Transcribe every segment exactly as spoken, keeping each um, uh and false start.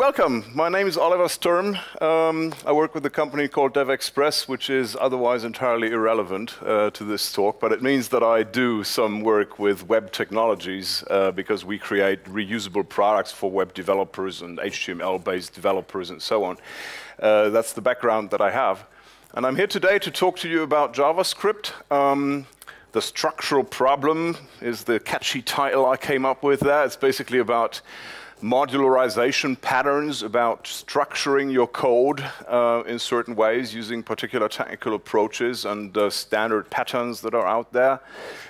Welcome. My name is Oliver Sturm. Um, I work with a company called DevExpress, which is otherwise entirely irrelevant uh, to this talk, but it means that I do some work with web technologies uh, because we create reusable products for web developers and H T M L-based developers and so on. Uh, that's the background that I have. And I'm here today to talk to you about JavaScript. Um, The Structural Problem is the catchy title I came up with there. It's basically about modularization patterns, about structuring your code uh, in certain ways using particular technical approaches and uh, standard patterns that are out there.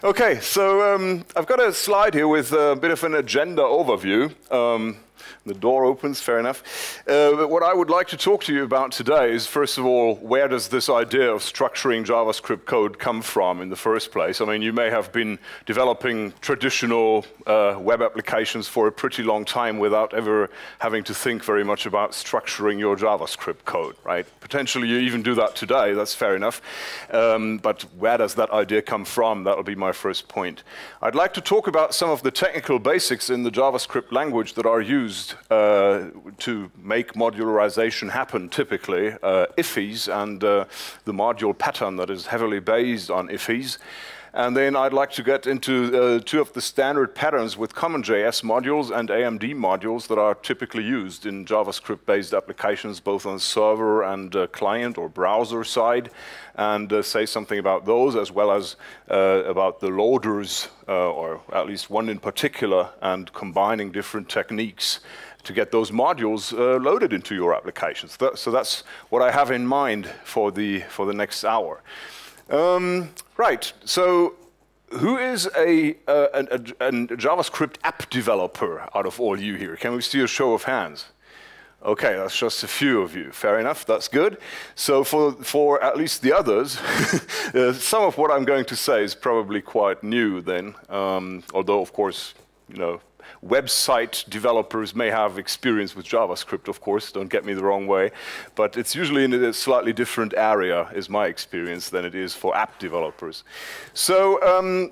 Okay, so um, I've got a slide here with a bit of an agenda overview. Um, The door opens, fair enough. Uh, but what I would like to talk to you about today is, first of all, where does this idea of structuring JavaScript code come from in the first place? I mean, you may have been developing traditional uh, web applications for a pretty long time without ever having to think very much about structuring your JavaScript code, right? Potentially, you even do that today. That's fair enough. Um, but where does that idea come from? That'll be my first point. I'd like to talk about some of the technical basics in the JavaScript language that are used Uh, to make modularization happen, typically, uh, I I F Es and uh, the module pattern that is heavily based on I I F Es. And then I'd like to get into uh, two of the standard patterns with CommonJS modules and A M D modules that are typically used in JavaScript-based applications, both on server and uh, client or browser side, and uh, say something about those, as well as uh, about the loaders, uh, or at least one in particular, and combining different techniques to get those modules uh, loaded into your applications. That, so that's what I have in mind for the, for the next hour. Um, right, so who is a, uh, an, a, a JavaScript app developer out of all you here? Can we see a show of hands? Okay, that's just a few of you. Fair enough, that's good. So for, for at least the others, uh, some of what I'm going to say is probably quite new then, um, although, of course, you know, website developers may have experience with JavaScript, of course, don't get me the wrong way, but it's usually in a slightly different area, is my experience, than it is for app developers. So, um,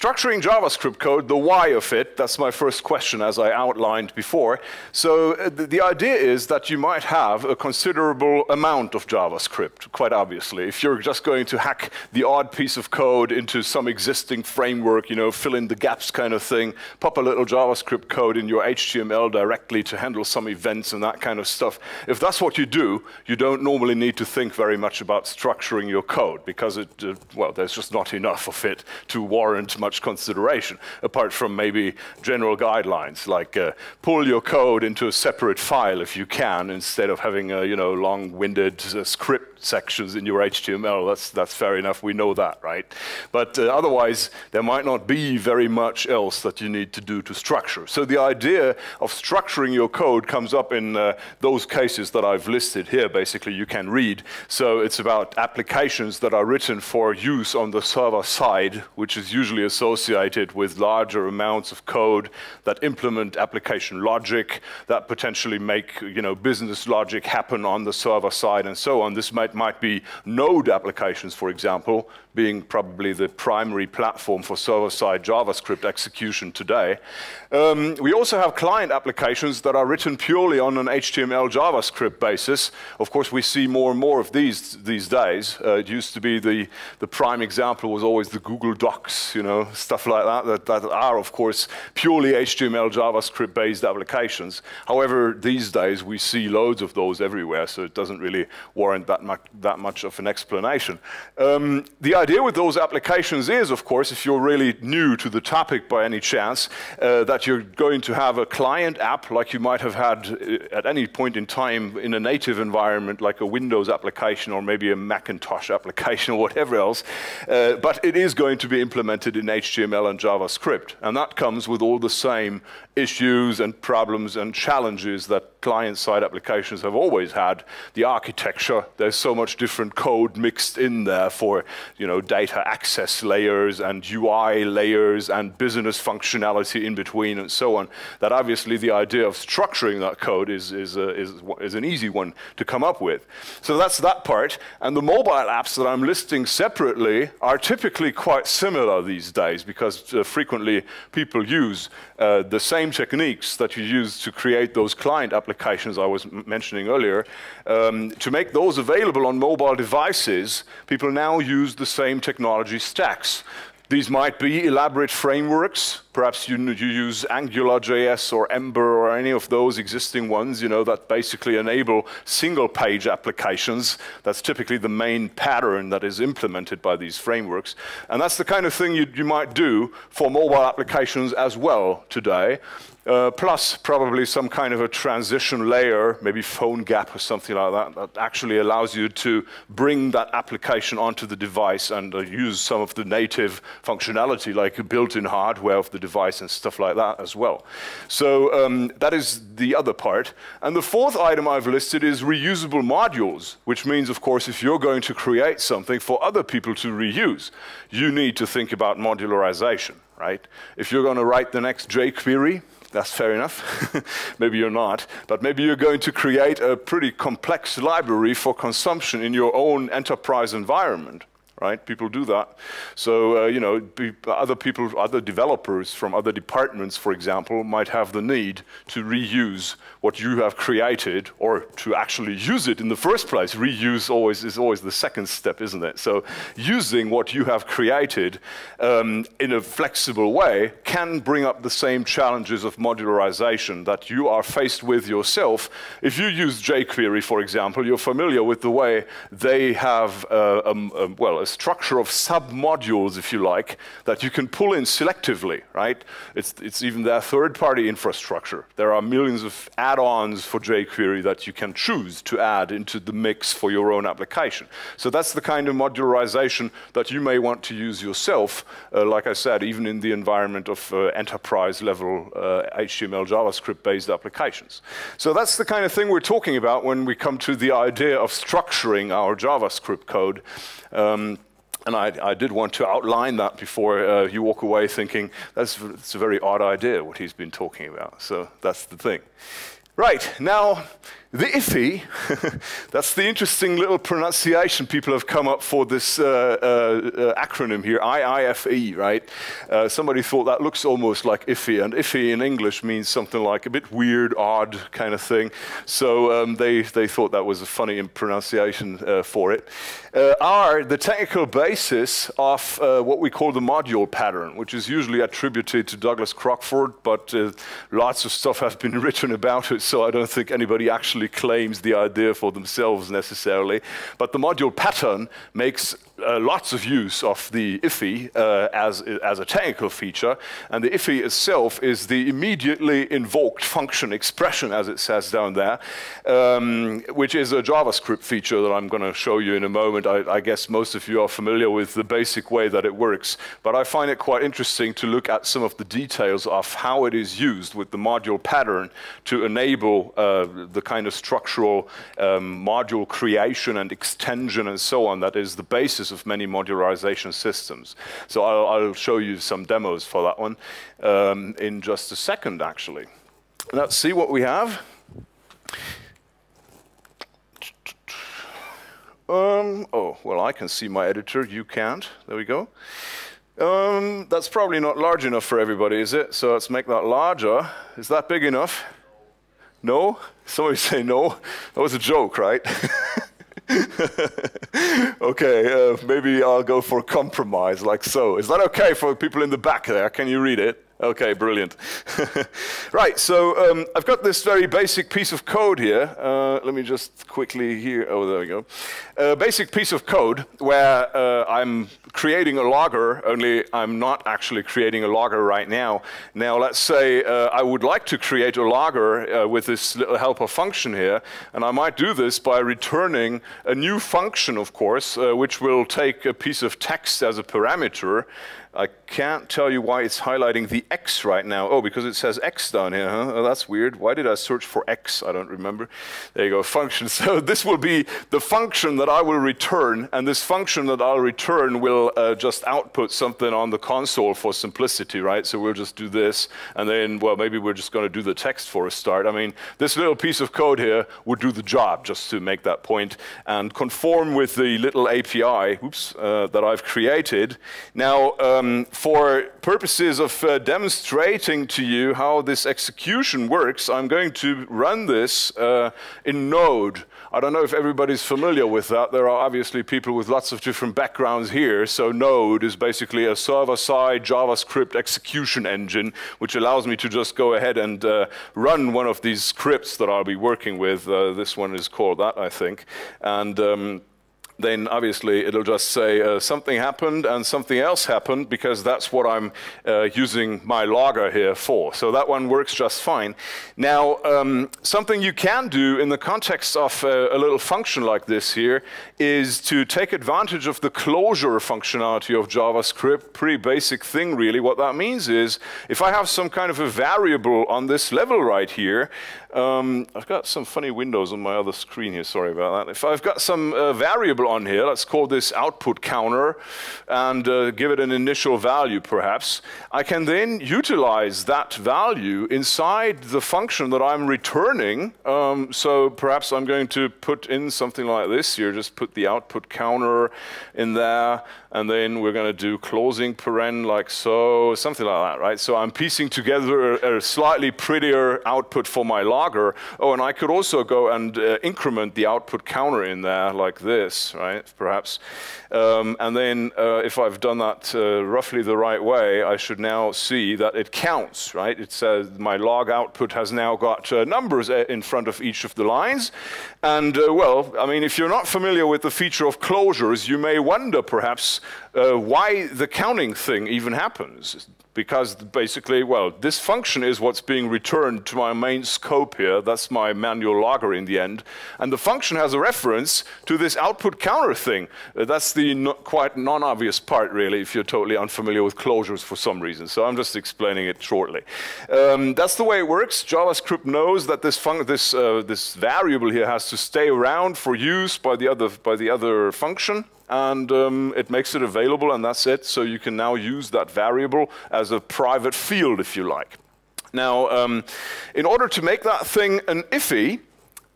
structuring JavaScript code, the why of it, that's my first question, as I outlined before. So uh, the, the idea is that you might have a considerable amount of JavaScript, quite obviously. If you're just going to hack the odd piece of code into some existing framework, you know, fill in the gaps kind of thing, pop a little JavaScript code in your H T M L directly to handle some events and that kind of stuff. If that's what you do, you don't normally need to think very much about structuring your code, because, it, uh, well, there's just not enough of it to warrant much consideration, apart from maybe general guidelines, like uh, pull your code into a separate file if you can, instead of having uh, you know, long-winded uh, script sections in your H T M L. That's, that's fair enough, we know that, right? But uh, otherwise, there might not be very much else that you need to do to structure. So the idea of structuring your code comes up in uh, those cases that I've listed here, basically, you can read. So it's about applications that are written for use on the server side, which is usually a associated with larger amounts of code that implement application logic, that potentially make, you know, business logic happen on the server side and so on. This might, might be Node applications, for example, being probably the primary platform for server-side JavaScript execution today. Um, we also have client applications that are written purely on an H T M L JavaScript basis. Of course, we see more and more of these these days. Uh, it used to be the, the prime example was always the Google Docs, you know, stuff like that, that, that are, of course, purely H T M L, JavaScript-based applications. However, these days, we see loads of those everywhere, so it doesn't really warrant that much, that much of an explanation. Um, the idea with those applications is, of course, if you're really new to the topic by any chance, uh, that you're going to have a client app like you might have had at any point in time in a native environment, like a Windows application or maybe a Macintosh application or whatever else, uh, but it is going to be implemented in H T M L and JavaScript. And that comes with all the same issues and problems and challenges that client-side applications have always had. The architecture, there's so much different code mixed in there for, you know, data access layers and U I layers and business functionality in between and so on, that obviously the idea of structuring that code is, is, uh, is, is an easy one to come up with. So that's that part. And the mobile apps that I'm listing separately are typically quite similar these these days, because uh, frequently people use uh, the same techniques that you use to create those client applications I was mentioning earlier. Um, to make those available on mobile devices, people now use the same technology stacks. These might be elaborate frameworks. Perhaps you, you use AngularJS or Ember or any of those existing ones, you know, that basically enable single-page applications. That's typically the main pattern that is implemented by these frameworks. And that's the kind of thing you, you might do for mobile applications as well today. Uh, plus, probably some kind of a transition layer, maybe PhoneGap or something like that, that actually allows you to bring that application onto the device and uh, use some of the native functionality, like built-in hardware of the device and stuff like that as well. So um, that is the other part. And the fourth item I've listed is reusable modules, which means, of course, if you're going to create something for other people to reuse, you need to think about modularization, right? If you're going to write the next jQuery, that's fair enough. Maybe you're not. But maybe you're going to create a pretty complex library for consumption in your own enterprise environment, right? People do that. So, uh, you know, other people, other developers from other departments, for example, might have the need to reuse what you have created or to actually use it in the first place. Reuse always is always the second step, isn't it? So using what you have created um, in a flexible way can bring up the same challenges of modularization that you are faced with yourself. If you use jQuery, for example, you're familiar with the way they have, uh, um, um, well, a structure of sub-modules, if you like, that you can pull in selectively, right? It's, it's even their third-party infrastructure. There are millions of add-ons for jQuery that you can choose to add into the mix for your own application. So that's the kind of modularization that you may want to use yourself, uh, like I said, even in the environment of uh, enterprise-level uh, H T M L, JavaScript-based applications. So that's the kind of thing we're talking about when we come to the idea of structuring our JavaScript code. Um, And I, I did want to outline that before uh, you walk away thinking, that's, that's a very odd idea, what he's been talking about. So that's the thing. Right, now, the iffy, that's the interesting little pronunciation people have come up for this uh, uh, uh, acronym here, I I F E, right? Uh, somebody thought that looks almost like iffy, and iffy in English means something like a bit weird, odd kind of thing. So um, they, they thought that was a funny pronunciation uh, for it. Uh, are the technical basis of uh, what we call the module pattern, which is usually attributed to Douglas Crockford, but uh, lots of stuff has been written about it, so I don't think anybody actually claims the idea for themselves necessarily, but the module pattern makes uh, lots of use of the iffy uh, as, as a technical feature, and the iffy itself is the immediately invoked function expression, as it says down there, um, which is a JavaScript feature that I'm going to show you in a moment. I, I guess most of you are familiar with the basic way that it works, but I find it quite interesting to look at some of the details of how it is used with the module pattern to enable uh, the kind of structural um, module creation and extension and so on that is the basis of many modularization systems. So I'll, I'll show you some demos for that one um, in just a second, actually. Let's see what we have. Um, oh, well, I can see my editor. You can't. There we go. Um, that's probably not large enough for everybody, is it? So let's make that larger. Is that big enough? No? Somebody say no? That was a joke, right? Okay, uh, maybe I'll go for compromise, like so. Is that okay for people in the back there? Can you read it? Okay, brilliant. Right, so um, I've got this very basic piece of code here. Uh, let me just quickly here. Oh, there we go. A basic piece of code where uh, I'm creating a logger, only I'm not actually creating a logger right now. Now, let's say uh, I would like to create a logger uh, with this little helper function here, and I might do this by returning a new function, of course, uh, which will take a piece of text as a parameter. I can't tell you why it's highlighting the X right now? Oh, because it says X down here, huh? Oh, that's weird. Why did I search for X? I don't remember. There you go, function. So this will be the function that I will return, and this function that I'll return will uh, just output something on the console for simplicity, right? So we'll just do this, and then, well, maybe we're just going to do the text for a start. I mean, this little piece of code here would do the job, just to make that point, and conform with the little A P I oops, uh, that I've created. Now, um, for purposes of uh, demonstrating to you how this execution works, I'm going to run this uh, in Node. I don't know if everybody's familiar with that. There are obviously people with lots of different backgrounds here. So Node is basically a server-side JavaScript execution engine, which allows me to just go ahead and uh, run one of these scripts that I'll be working with. Uh, this one is called that, I think. And um, then obviously it'll just say uh, something happened and something else happened, because that's what I'm uh, using my logger here for. So that one works just fine. Now, um, something you can do in the context of uh, a little function like this here is to take advantage of the closure functionality of JavaScript. Pretty basic thing, really. What that means is if I have some kind of a variable on this level right here, um, I've got some funny windows on my other screen here, sorry about that. If I've got some uh, variable on here, let's call this output counter and uh, give it an initial value perhaps, I can then utilize that value inside the function that I'm returning. Um, so perhaps I'm going to put in something like this here, just put the output counter in there, and then we're going to do closing paren like so, something like that, right? So I'm piecing together a, a slightly prettier output for my logger. Oh, and I could also go and uh, increment the output counter in there like this, right, perhaps. Um, and then uh, if I've done that uh, roughly the right way, I should now see that it counts, right? It says my log output has now got uh, numbers in front of each of the lines. And uh, well, I mean, if you're not familiar with the feature of closures, you may wonder perhaps uh, why the counting thing even happens. Because basically, well, this function is what's being returned to my main scope here. That's my manual logger in the end. And the function has a reference to this output counter thing. Uh, that's the no quite non-obvious part, really, if you're totally unfamiliar with closures for some reason. So I'm just explaining it shortly. Um, that's the way it works. JavaScript knows that this, fun this, uh, this variable here has to stay around for use by the other, by the other function. And um, it makes it available, and that's it. So you can now use that variable as a private field, if you like. Now, um, in order to make that thing an I F E,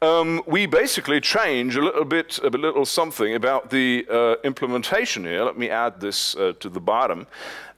um, we basically change a little bit, a little something about the uh, implementation here. Let me add this uh, to the bottom.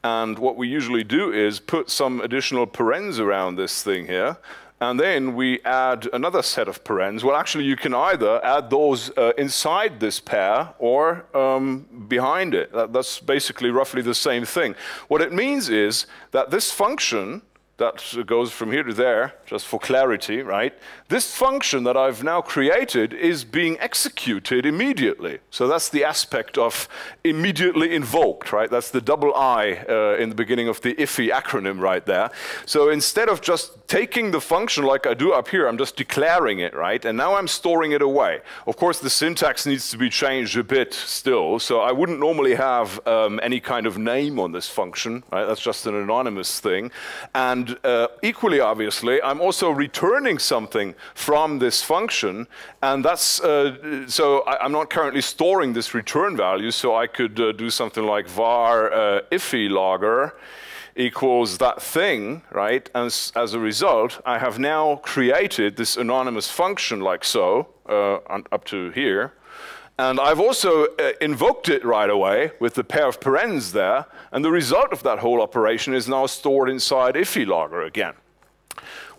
And what we usually do is put some additional parens around this thing here. And then we add another set of parens. Well, actually, you can either add those uh, inside this pair or um, behind it. That, that's basically roughly the same thing. What it means is that this function that goes from here to there, just for clarity, right? This function that I've now created is being executed immediately. So that's the aspect of immediately invoked, right? That's the double I uh, in the beginning of the I F E acronym right there. So instead of just taking the function like I do up here, I'm just declaring it, right? And now I'm storing it away. Of course, the syntax needs to be changed a bit still. So I wouldn't normally have um, any kind of name on this function, right? That's just an anonymous thing. And And uh, equally obviously, I'm also returning something from this function, and that's uh, so I, I'm not currently storing this return value. So I could uh, do something like var uh, ife logger equals that thing, right? And as, as a result, I have now created this anonymous function like so, uh, up to here. And I've also uh, invoked it right away with the pair of parens there, and the result of that whole operation is now stored inside ife logger again.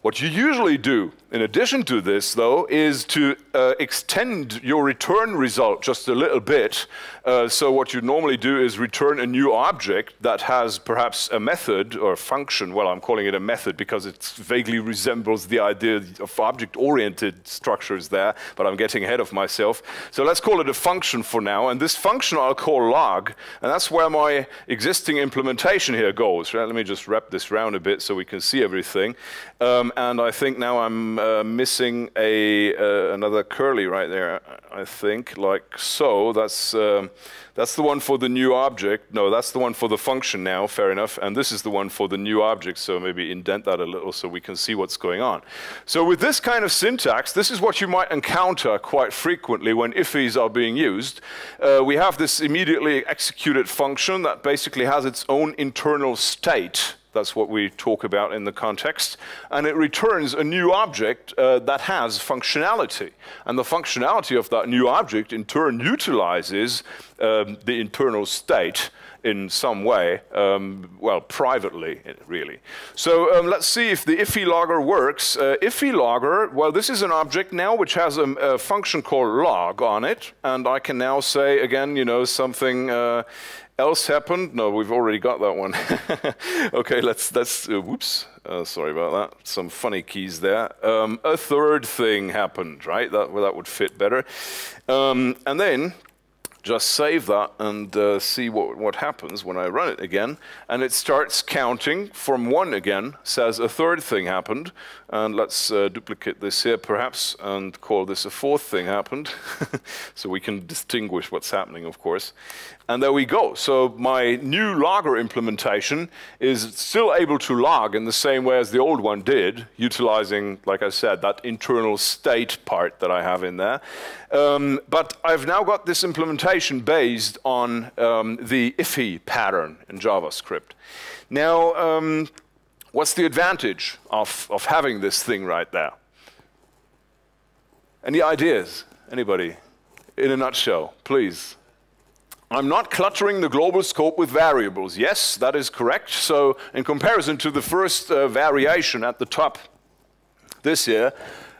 What you usually do, in addition to this, though, is to uh, extend your return result just a little bit. Uh, so what you normally do is return a new object that has perhaps a method or a function. Well, I'm calling it a method because it vaguely resembles the idea of object-oriented structures there, but I'm getting ahead of myself. So let's call it a function for now. And this function I'll call log, and that's where my existing implementation here goes. Right? Let me just wrap this round a bit so we can see everything. Um, and I think now I'm uh, missing a uh, another curly right there. I think, like so. That's um, that's the one for the new object. No, that's the one for the function now. Fair enough. And this is the one for the new object. So maybe indent that a little so we can see what's going on. So with this kind of syntax, this is what you might encounter quite frequently when I F Es are being used. Uh, we have this immediately executed function that basically has its own internal state. That's what we talk about in the context. And it returns a new object uh, that has functionality. And the functionality of that new object in turn utilizes um, the internal state in some way, um, well, privately, really. So um, let's see if the I F E logger works. Uh, I F E logger, well, this is an object now which has a, a function called log on it. And I can now say, again, you know, something uh, else happened. No, we've already got that one. Okay, let's, that's, uh, whoops, uh, sorry about that. Some funny keys there. Um, a third thing happened, right? That, well, that would fit better. Um, and then, just save that and uh, see what, what happens when I run it again. And it starts counting from one again, says a third thing happened. And let's uh, duplicate this here perhaps and call this a fourth thing happened. So we can distinguish what's happening, of course. And there we go. So my new logger implementation is still able to log in the same way as the old one did, utilizing, like I said, that internal state part that I have in there. Um, but I've now got this implementation based on um, the I F E pattern in JavaScript. Now, um, what's the advantage of, of having this thing right there? Any ideas? Anybody? In a nutshell, please. I'm not cluttering the global scope with variables. Yes, that is correct. So in comparison to the first uh, variation at the top this here,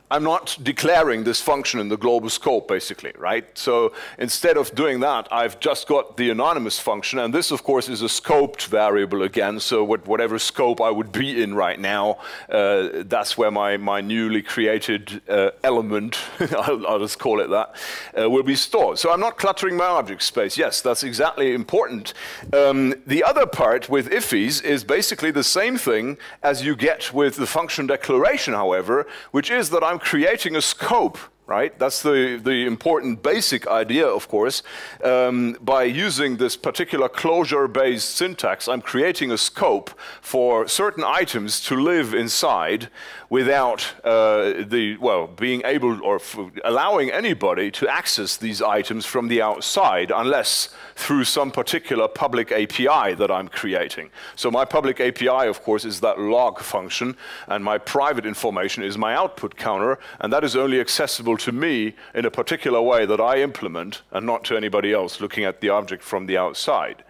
I'm not declaring this function in the global scope, basically, right? So instead of doing that, I've just got the anonymous function. And this, of course, is a scoped variable again. So what, whatever scope I would be in right now, uh, that's where my, my newly created uh, element, I'll, I'll just call it that, uh, will be stored. So I'm not cluttering my object space. Yes, that's exactly important. Um, the other part with I F Es is basically the same thing as you get with the function declaration, however, which is that I'm creating a scope, right? That's the, the important basic idea, of course. Um, by using this particular closure-based syntax, I'm creating a scope for certain items to live inside without uh, the, well, being able or f allowing anybody to access these items from the outside unless through some particular public A P I that I'm creating. So my public A P I, of course, is that log function, and my private information is my output counter, and that is only accessible to me in a particular way that I implement and not to anybody else looking at the object from the outside.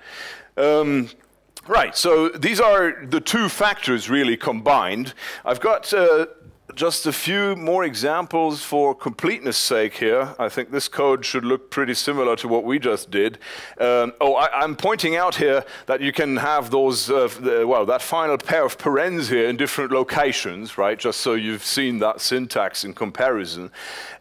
Um, right, so these are the two factors really combined. I've got uh, just a few more examples for completeness sake here. I think this code should look pretty similar to what we just did. Um, oh, I, I'm pointing out here that you can have those, uh, the, well, that final pair of parens here in different locations, right? Just so you've seen that syntax in comparison.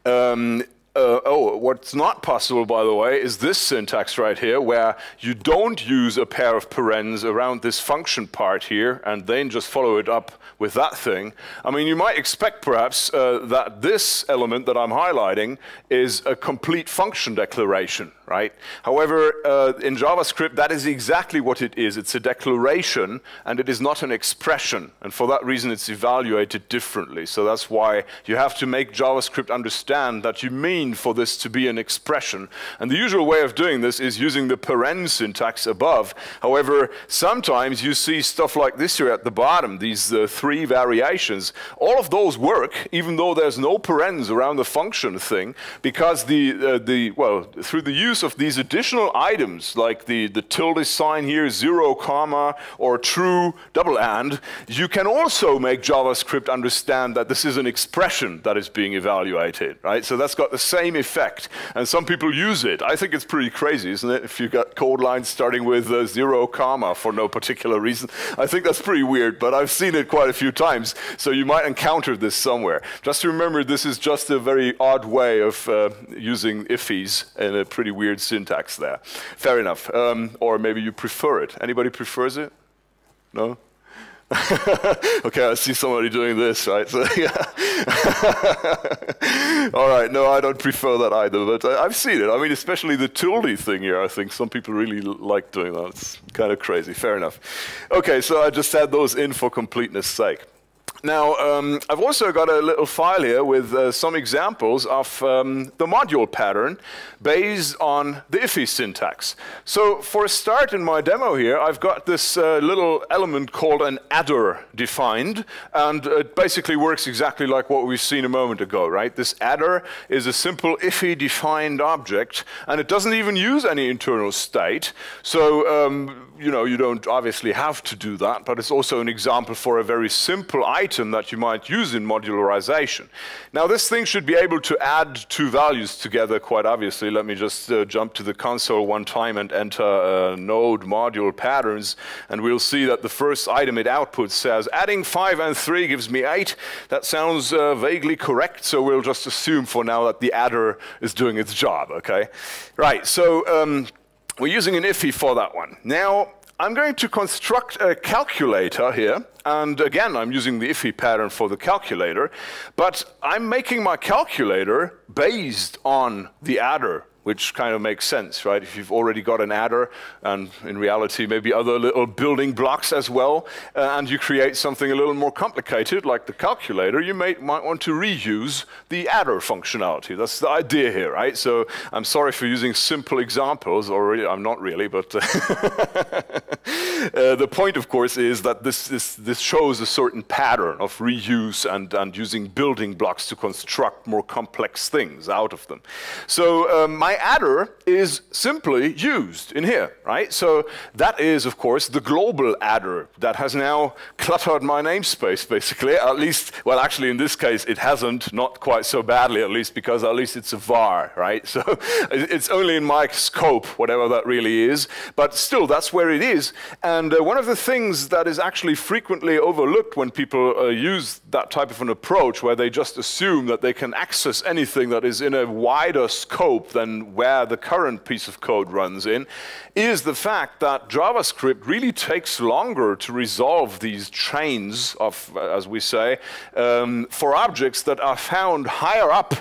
Um, Uh, oh, what's not possible, by the way, is this syntax right here, where you don't use a pair of parens around this function part here, and then just follow it up with that thing. I mean, you might expect, perhaps, uh, that this element that I'm highlighting is a complete function declaration, right? However, uh, in JavaScript, that is exactly what it is. It's a declaration, and it is not an expression. And for that reason, it's evaluated differently. So that's why you have to make JavaScript understand that you mean for this to be an expression. And the usual way of doing this is using the paren syntax above. However, sometimes you see stuff like this here at the bottom, these uh, three variations. All of those work, even though there's no parens around the function thing, because the, uh, the well, through the use of these additional items, like the, the tilde sign here, zero comma, or true, double and, you can also make JavaScript understand that this is an expression that is being evaluated, right? So that's got the same effect, and some people use it. I think it's pretty crazy, isn't it? If you've got code lines starting with uh, zero comma for no particular reason, I think that's pretty weird, but I've seen it quite a few times, so you might encounter this somewhere. Just remember, this is just a very odd way of uh, using I F Es and a pretty weird syntax there. Fair enough. Um, or maybe you prefer it. Anybody prefers it? No? Okay, I see somebody doing this, right? So, yeah. All right, no, I don't prefer that either, but I, I've seen it. I mean, especially the tilde thing here, I think some people really like doing that. It's kind of crazy, fair enough. Okay, so I just add those in for completeness sake. Now, um, I've also got a little file here with uh, some examples of um, the module pattern based on the I F E syntax. So for a start in my demo here, I've got this uh, little element called an adder defined, and it basically works exactly like what we've seen a moment ago, right? This adder is a simple I F E defined object, and it doesn't even use any internal state. So, um, you know, you don't obviously have to do that, but it's also an example for a very simple item that you might use in modularization. Now, this thing should be able to add two values together quite obviously. Let me just uh, jump to the console one time and enter uh, node module patterns, and we'll see that the first item it outputs says adding five and three gives me eight. That sounds uh, vaguely correct, so we'll just assume for now that the adder is doing its job, okay? Right, so um, we're using an I F E for that one. Now, I'm going to construct a calculator here, and again, I'm using the I F E pattern for the calculator, but I'm making my calculator based on the adder, which kind of makes sense, right? If you've already got an adder, and in reality, maybe other little building blocks as well, uh, and you create something a little more complicated, like the calculator, you may, might want to reuse the adder functionality. That's the idea here, right? So I'm sorry for using simple examples, or really, I'm not really, but uh, uh, the point, of course, is that this, this, this shows a certain pattern of reuse and, and using building blocks to construct more complex things out of them. So um, my adder is simply used in here, right? So that is, of course, the global adder that has now cluttered my namespace, basically. At least, well, actually, in this case, it hasn't, not quite so badly, at least, because at least it's a var, right? So it's only in my scope, whatever that really is, but still, that's where it is. And uh, one of the things that is actually frequently overlooked when people uh, use that type of an approach, where they just assume that they can access anything that is in a wider scope than where the current piece of code runs in, is the fact that JavaScript really takes longer to resolve these chains of, as we say, um, for objects that are found higher up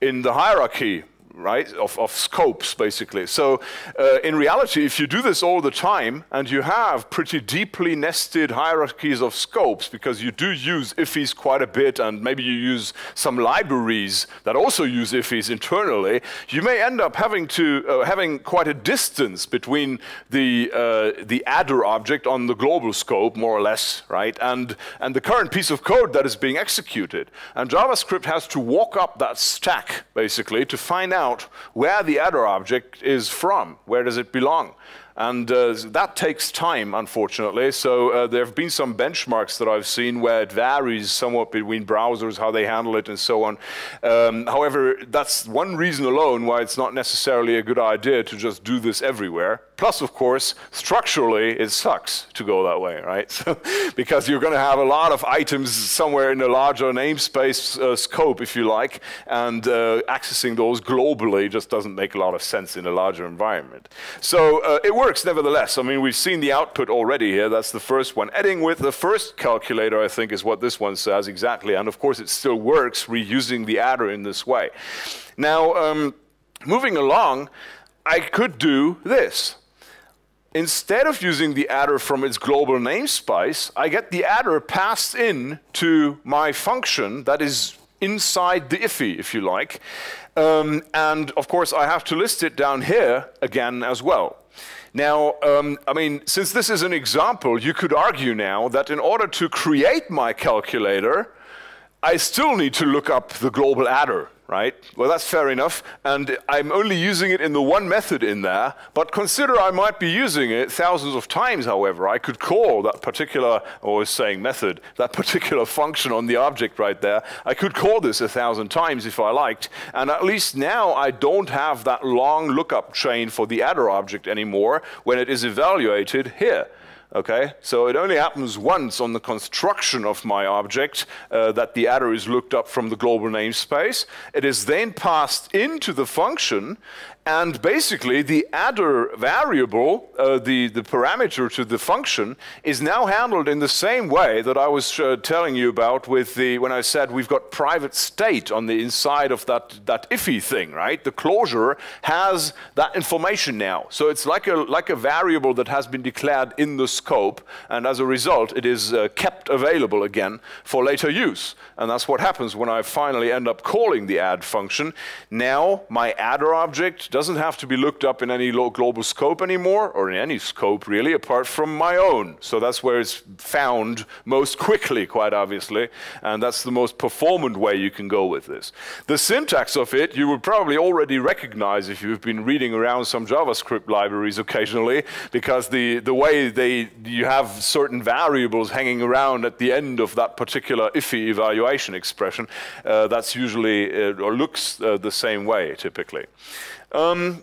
in the hierarchy, right, of, of scopes, basically. So uh, in reality, if you do this all the time, and you have pretty deeply nested hierarchies of scopes, because you do use I F Es quite a bit, and maybe you use some libraries that also use I F Es internally, you may end up having to uh, having quite a distance between the uh, the adder object on the global scope, more or less, right, and, and the current piece of code that is being executed. And JavaScript has to walk up that stack, basically, to find out Out where the adder object is from, where does it belong. And uh, that takes time, unfortunately. So uh, there have been some benchmarks that I've seen where it varies somewhat between browsers, how they handle it, and so on. Um, however, that's one reason alone why it's not necessarily a good idea to just do this everywhere. Plus, of course, structurally, it sucks to go that way, right? So, because you're going to have a lot of items somewhere in a larger namespace uh, scope, if you like, and uh, accessing those globally just doesn't make a lot of sense in a larger environment. So uh, it works nevertheless. I mean, we've seen the output already here. That's the first one. Adding with the first calculator, I think, is what this one says exactly. And of course, it still works reusing the adder in this way. Now, um, moving along, I could do this. Instead of using the adder from its global namespace, I get the adder passed in to my function that is inside the I F E, if you like. Um, and of course, I have to list it down here again as well. Now, um, I mean, since this is an example, you could argue now that in order to create my calculator, I still need to look up the global adder, right? Well, that's fair enough, and I'm only using it in the one method in there, but consider I might be using it thousands of times, however. I could call that particular, or saying method, that particular function on the object right there. I could call this a thousand times if I liked, and at least now I don't have that long lookup chain for the adder object anymore when it is evaluated here. Okay, so it only happens once on the construction of my object uh, that the adder is looked up from the global namespace. It is then passed into the function, and basically the adder variable, uh, the, the parameter to the function, is now handled in the same way that I was uh, telling you about with the, when I said we've got private state on the inside of that, that iffy thing, right? The closure has that information now. So it's like a, like a variable that has been declared in the scope, and as a result it is uh, kept available again for later use. And that's what happens when I finally end up calling the add function. Now my adder object doesn't have to be looked up in any global scope anymore, or in any scope really, apart from my own. So that's where it's found most quickly, quite obviously, and that's the most performant way you can go with this. The syntax of it you would probably already recognize if you've been reading around some JavaScript libraries occasionally, because the, the way they, you have certain variables hanging around at the end of that particular iffy evaluation expression, uh, that's usually, uh, or looks uh, the same way typically. Um,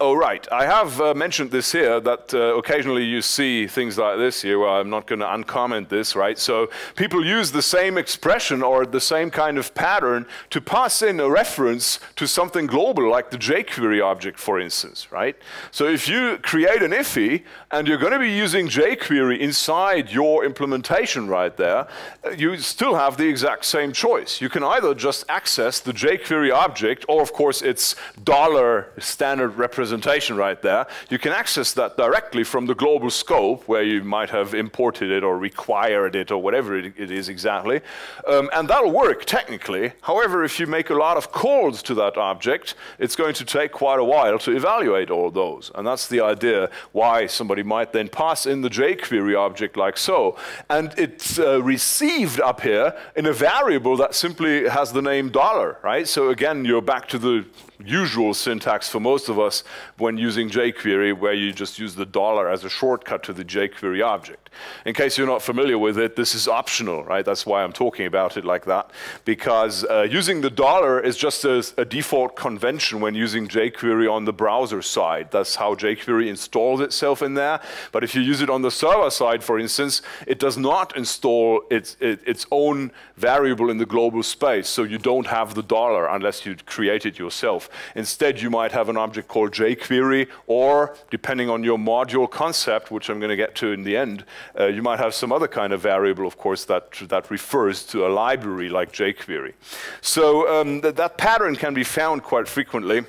Oh, right. I have uh, mentioned this here, that uh, occasionally you see things like this here, where I'm not going to uncomment this, right? So people use the same expression or the same kind of pattern to pass in a reference to something global, like the jQuery object, for instance, right? So if you create an iffy, and you're going to be using jQuery inside your implementation right there, you still have the exact same choice. You can either just access the jQuery object, or of course its dollar standard representation presentation right there. You can access that directly from the global scope where you might have imported it or required it or whatever it, it is exactly. Um, and that'll work technically. However, if you make a lot of calls to that object, it's going to take quite a while to evaluate all those. And that's the idea why somebody might then pass in the jQuery object like so. And it's uh, received up here in a variable that simply has the name dollar, right? So again, you're back to the usual syntax for most of us when using jQuery, where you just use the dollar as a shortcut to the jQuery object. In case you're not familiar with it, this is optional, right? That's why I'm talking about it like that, because uh, using the dollar is just a, a default convention when using jQuery on the browser side. That's how jQuery installs itself in there. But if you use it on the server side, for instance, it does not install its, it, its own variable in the global space, so you don't have the dollar unless you create it yourself. Instead, you might have an object called jQuery, or depending on your module concept, which I'm going to get to in the end, uh, you might have some other kind of variable, of course, that, that refers to a library like jQuery. So um, th that pattern can be found quite frequently,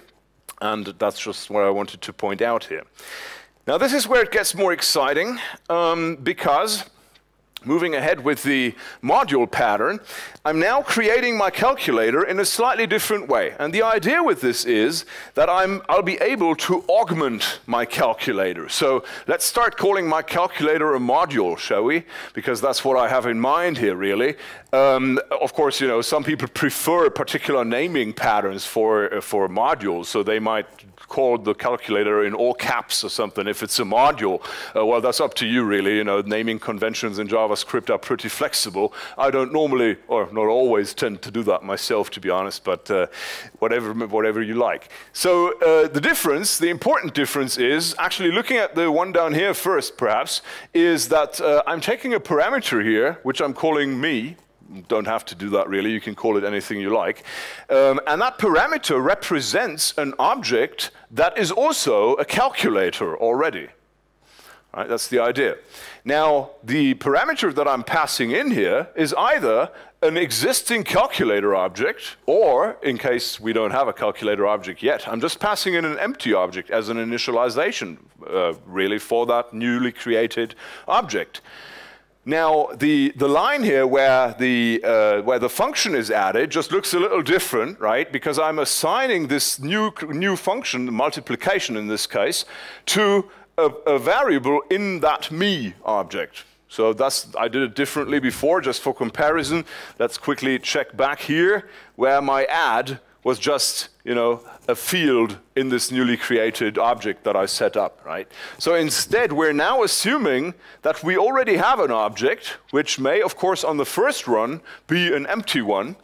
and that's just what I wanted to point out here. Now, this is where it gets more exciting, um, because moving ahead with the module pattern, I'm now creating my calculator in a slightly different way. And the idea with this is that I'm, I'll be able to augment my calculator. So let's start calling my calculator a module, shall we? Because that's what I have in mind here, really. Um, of course, you know, some people prefer particular naming patterns for, uh, for modules, so they might called the calculator in all caps or something if it's a module. Uh, well, that's up to you, really. You know, naming conventions in JavaScript are pretty flexible. I don't normally, or not always, tend to do that myself, to be honest, but uh, whatever, whatever you like. So uh, the difference, the important difference is, actually looking at the one down here first, perhaps, is that uh, I'm taking a parameter here, which I'm calling me. Don't have to do that, really. You can call it anything you like. Um, and that parameter represents an object that is also a calculator already. All right, that's the idea. Now, the parameter that I'm passing in here is either an existing calculator object, or, in case we don't have a calculator object yet, I'm just passing in an empty object as an initialization, uh, really, for that newly created object. Now, the, the line here where the, uh, where the function is added just looks a little different, right? Because I'm assigning this new, new function, multiplication in this case, to a, a variable in that me object. So that's, I did it differently before, just for comparison. Let's quickly check back here where my add was just, you know, a field in this newly created object that I set up, right? So instead, we're now assuming that we already have an object, which may, of course, on the first run, be an empty one.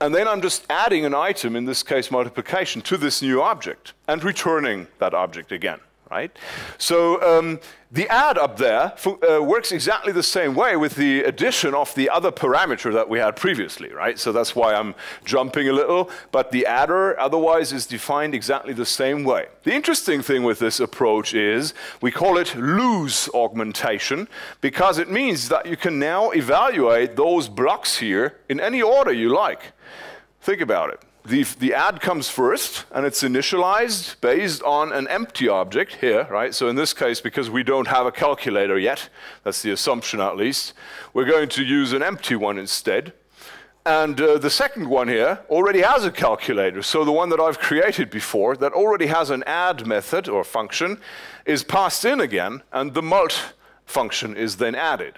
And then I'm just adding an item, in this case multiplication, to this new object and returning that object again. right? So um, the add up there uh, works exactly the same way with the addition of the other parameter that we had previously, right? So that's why I'm jumping a little, but the adder otherwise is defined exactly the same way. The interesting thing with this approach is we call it loose augmentation because it means that you can now evaluate those blocks here in any order you like. Think about it. The, the add comes first, and it's initialized based on an empty object here, right? So in this case, because we don't have a calculator yet, that's the assumption at least, we're going to use an empty one instead. And uh, the second one here already has a calculator. So the one that I've created before that already has an add method or function is passed in again, and the mult function is then added.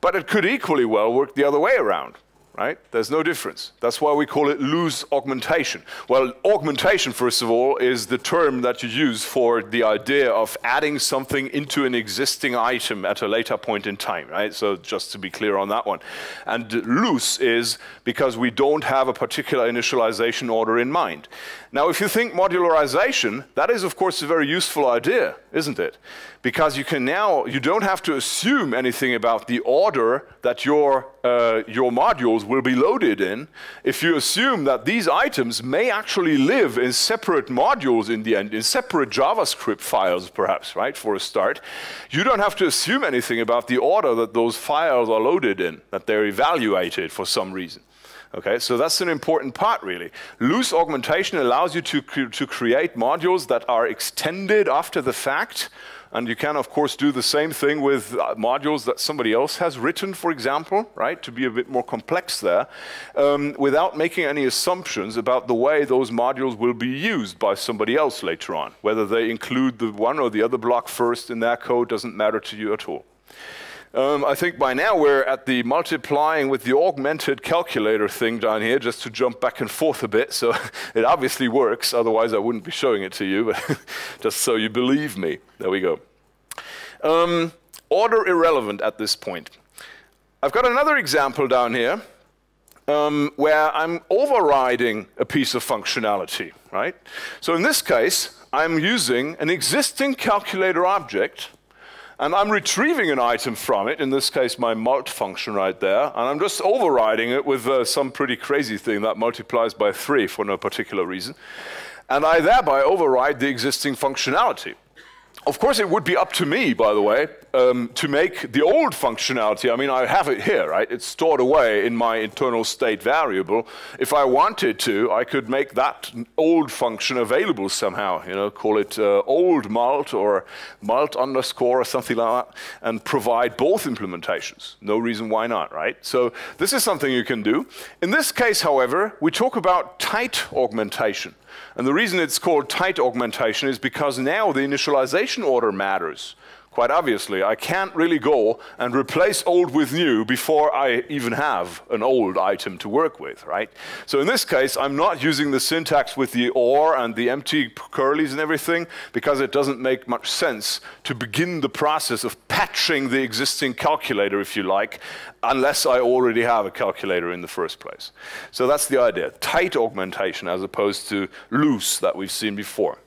But it could equally well work the other way around. Right? There's no difference. That's why we call it loose augmentation. Well, augmentation, first of all, is the term that you use for the idea of adding something into an existing item at a later point in time, right? So just to be clear on that one. And loose is because we don't have a particular initialization order in mind. Now, if you think modularization, that is, of course, a very useful idea, isn't it? Because you can now, you don't have to assume anything about the order that your, uh, your modules will be loaded in. If you assume that these items may actually live in separate modules in the end, in separate JavaScript files perhaps, right, for a start, you don't have to assume anything about the order that those files are loaded in, that they're evaluated for some reason. Okay, so that's an important part, really. Loose augmentation allows you to, cre to create modules that are extended after the fact. And you can, of course, do the same thing with uh, modules that somebody else has written, for example, right, to be a bit more complex there, um, without making any assumptions about the way those modules will be used by somebody else later on. Whether they include the one or the other block first in their code doesn't matter to you at all. Um, I think by now we're at the multiplying with the augmented calculator thing down here, just to jump back and forth a bit. So it obviously works, otherwise I wouldn't be showing it to you, but just so you believe me. There we go. Um, order irrelevant at this point. I've got another example down here um, where I'm overriding a piece of functionality, right? So in this case, I'm using an existing calculator object, and I'm retrieving an item from it, in this case my mult function right there, and I'm just overriding it with uh, some pretty crazy thing that multiplies by three for no particular reason. And I thereby override the existing functionality. Of course, it would be up to me, by the way, um, to make the old functionality. I mean, I have it here, right? It's stored away in my internal state variable. If I wanted to, I could make that old function available somehow, you know, call it uh, old mult or mult underscore or something like that, and provide both implementations. No reason why not, right? So this is something you can do. In this case, however, we talk about tight augmentation. And the reason it's called tight augmentation is because now the initialization order matters. Quite obviously, I can't really go and replace old with new before I even have an old item to work with, right? So in this case, I'm not using the syntax with the or and the empty curlies and everything because it doesn't make much sense to begin the process of patching the existing calculator, if you like, unless I already have a calculator in the first place. So that's the idea, tight augmentation as opposed to loose that we've seen before.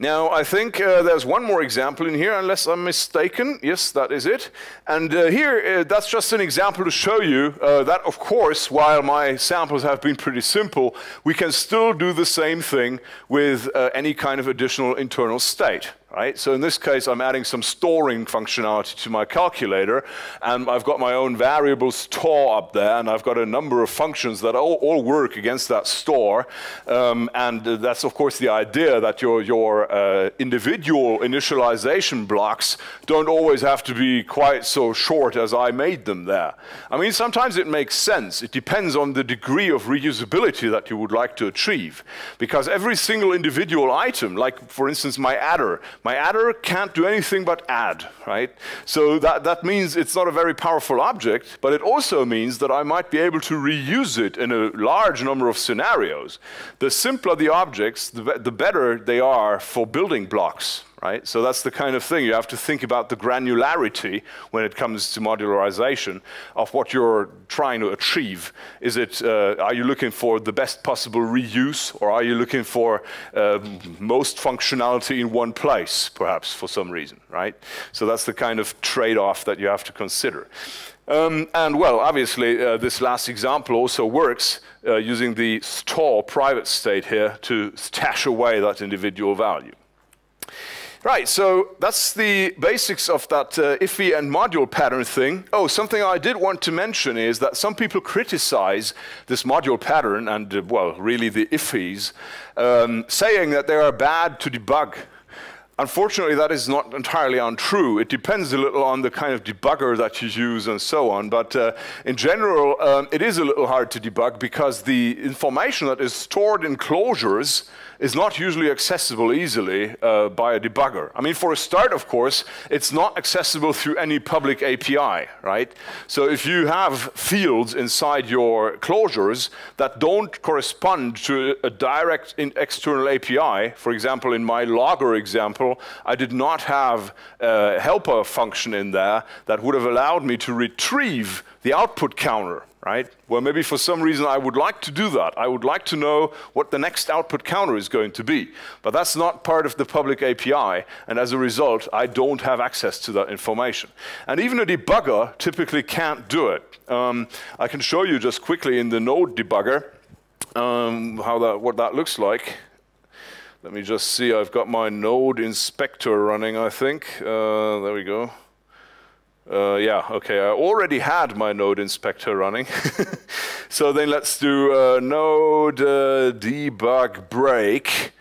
Now, I think uh, there's one more example in here, unless I'm mistaken. Yes, that is it. And uh, here, uh, that's just an example to show you uh, that, of course, while my samples have been pretty simple, we can still do the same thing with uh, any kind of additional internal state. Right? So in this case, I'm adding some storing functionality to my calculator, and I've got my own variable store up there, and I've got a number of functions that all, all work against that store, um, and uh, that's, of course, the idea that your, your uh, individual initialization blocks don't always have to be quite so short as I made them there. I mean, sometimes it makes sense. It depends on the degree of reusability that you would like to achieve, because every single individual item, like, for instance, my adder, My adder can't do anything but add, right? So that, that means it's not a very powerful object, but it also means that I might be able to reuse it in a large number of scenarios. The simpler the objects, the, be the better they are for building blocks, right? So that's the kind of thing. You have to think about the granularity when it comes to modularization of what you're trying to achieve. Is it, uh, are you looking for the best possible reuse, or are you looking for uh, most functionality in one place, perhaps, for some reason, right? So that's the kind of trade-off that you have to consider. Um, and well, obviously, uh, this last example also works uh, using the store private state here to stash away that individual value. Right, so that's the basics of that uh, I F E and module pattern thing. Oh, something I did want to mention is that some people criticize this module pattern and, uh, well, really the I F Es, um, saying that they are bad to debug. Unfortunately, that is not entirely untrue. It depends a little on the kind of debugger that you use and so on. But uh, in general, um, it is a little hard to debug because the information that is stored in closures is not usually accessible easily uh, by a debugger. I mean, for a start, of course, it's not accessible through any public A P I, right? So if you have fields inside your closures that don't correspond to a direct in external A P I, for example, in my logger example, I did not have a helper function in there that would have allowed me to retrieve the output counter, right? Well, maybe for some reason I would like to do that. I would like to know what the next output counter is going to be. But that's not part of the public A P I, and as a result, I don't have access to that information. And even a debugger typically can't do it. Um, I can show you just quickly in the Node debugger um, how that, what that looks like. Let me just see, I've got my Node inspector running, I think. Uh, there we go. Uh, yeah, okay, I already had my Node inspector running. So then let's do uh, Node uh, debug break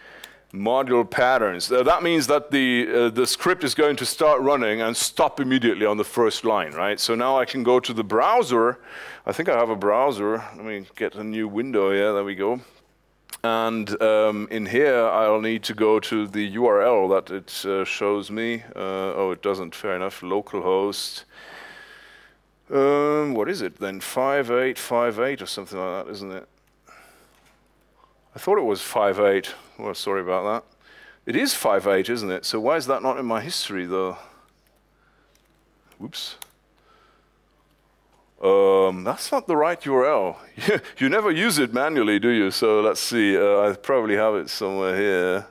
module patterns. Uh, that means that the, uh, the script is going to start running and stop immediately on the first line, right? So now I can go to the browser. I think I have a browser. Let me get a new window here, there we go. And um, in here, I'll need to go to the U R L that it uh, shows me. Uh, oh, it doesn't, fair enough, localhost. Um, what is it then, five eight five eight or something like that, isn't it? I thought it was five eight, well, sorry about that. It is five eight, isn't it? So why is that not in my history, though? Oops. Um, that's not the right U R L. You never use it manually, do you? So let's see. Uh, I probably have it somewhere here.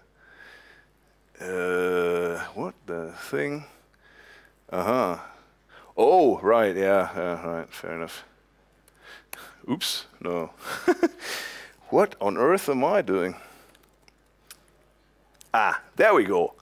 Uh, what the thing? Uh-huh. Oh, right, yeah, uh, right, fair enough. Oops, no. What on earth am I doing? Ah, there we go.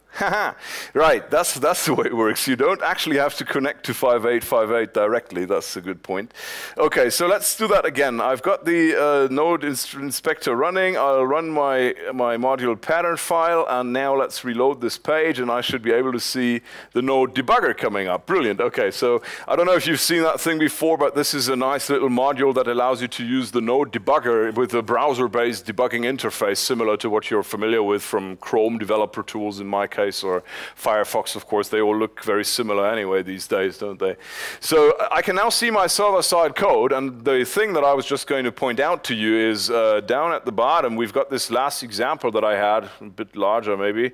Right, that's, that's the way it works. You don't actually have to connect to five eight five eight directly. That's a good point. Okay, so let's do that again. I've got the uh, Node inst inspector running. I'll run my, my module pattern file, and now let's reload this page, and I should be able to see the Node debugger coming up. Brilliant. Okay, so I don't know if you've seen that thing before, but this is a nice little module that allows you to use the Node debugger with a browser-based debugging interface, similar to what you're familiar with from Chrome developer tools in my case, or Firefox, of course. They all look very similar anyway these days, don't they? So I can now see my server-side code, and the thing that I was just going to point out to you is uh, down at the bottom, we've got this last example that I had, a bit larger maybe,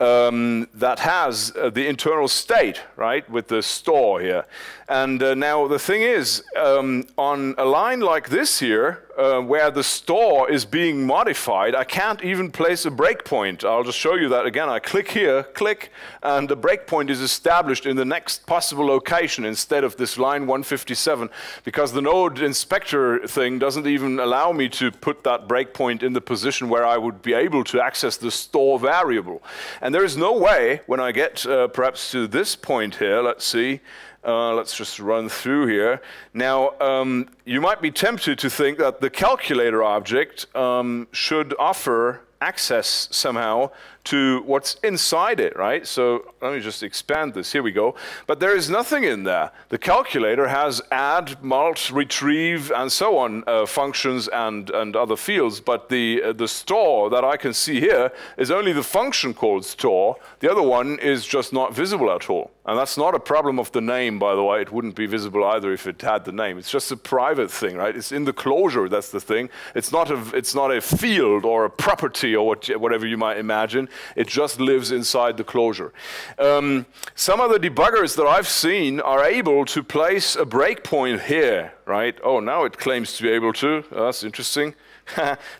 Um, that has uh, the internal state, right, with the store here. And uh, now the thing is, um, on a line like this here, uh, where the store is being modified, I can't even place a breakpoint. I'll just show you that again. I click here, click, and the breakpoint is established in the next possible location instead of this line one fifty-seven, because the Node inspector thing doesn't even allow me to put that breakpoint in the position where I would be able to access the store variable. And And there is no way, when I get uh, perhaps to this point here, let's see, uh, let's just run through here. Now, um, you might be tempted to think that the calculator object um, should offer access somehow to what's inside it, right? So let me just expand this. Here we go. But there is nothing in there. The calculator has add, mult, retrieve, and so on uh, functions and, and other fields, but the, uh, the store that I can see here is only the function called store. The other one is just not visible at all. And that's not a problem of the name, by the way. It wouldn't be visible either if it had the name. It's just a private thing, right? It's in the closure, that's the thing. It's not a, it's not a field or a property or what, whatever you might imagine. It just lives inside the closure. Um, some of the debuggers that I've seen are able to place a breakpoint here, right? Oh, now it claims to be able to. Oh, that's interesting.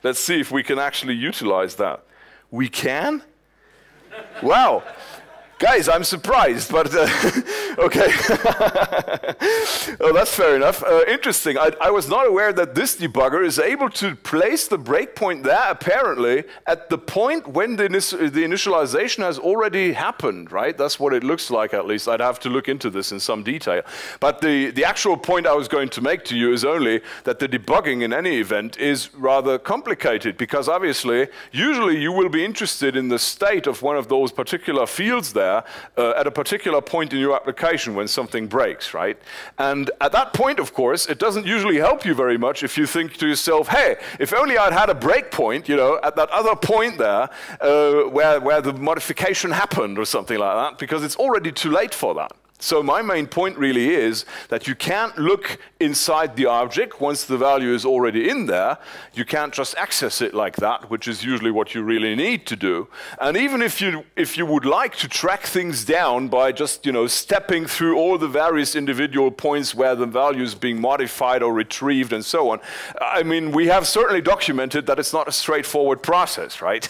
Let's see if we can actually utilize that. We can? Wow. Guys, I'm surprised, but uh, okay. Oh, that's fair enough. Uh, interesting. I, I was not aware that this debugger is able to place the breakpoint there, apparently, at the point when the, the initialization has already happened, right? That's what it looks like, at least. I'd have to look into this in some detail. But the, the actual point I was going to make to you is only that the debugging in any event is rather complicated, because obviously, usually you will be interested in the state of one of those particular fields there. Uh, at a particular point in your application when something breaks, right? And at that point, of course, it doesn't usually help you very much if you think to yourself, hey, if only I'd had a breakpoint, you know, at that other point there uh, where, where the modification happened or something like that, because it's already too late for that. So my main point really is that you can't look inside the object once the value is already in there. You can't just access it like that, which is usually what you really need to do. And even if you, if you would like to track things down by just, you know, stepping through all the various individual points where the value is being modified or retrieved and so on, I mean, we have certainly documented that it's not a straightforward process, right?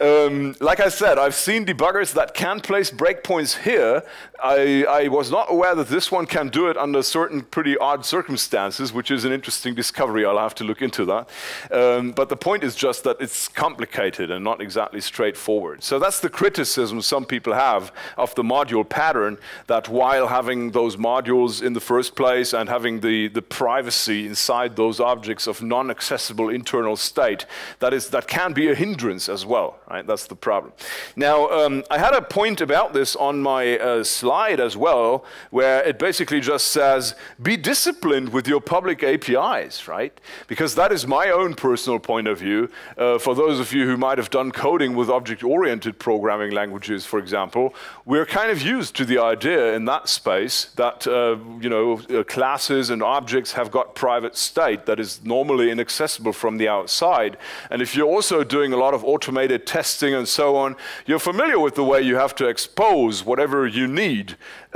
um, like I said, I've seen debuggers that can place breakpoints here. I I was not aware that this one can do it under certain pretty odd circumstances, which is an interesting discovery. I'll have to look into that. Um, but the point is just that it's complicated and not exactly straightforward. So that's the criticism some people have of the module pattern, that while having those modules in the first place and having the, the privacy inside those objects of non-accessible internal state, that is, that can be a hindrance as well, right? That's the problem. Now, um, I had a point about this on my uh, slide as well, where it basically just says, be disciplined with your public A P Is, right? Because that is my own personal point of view. Uh, for those of you who might have done coding with object-oriented programming languages, for example, we're kind of used to the idea in that space that uh, you know, uh, classes and objects have got private state that is normally inaccessible from the outside. And if you're also doing a lot of automated testing and so on, you're familiar with the way you have to expose whatever you need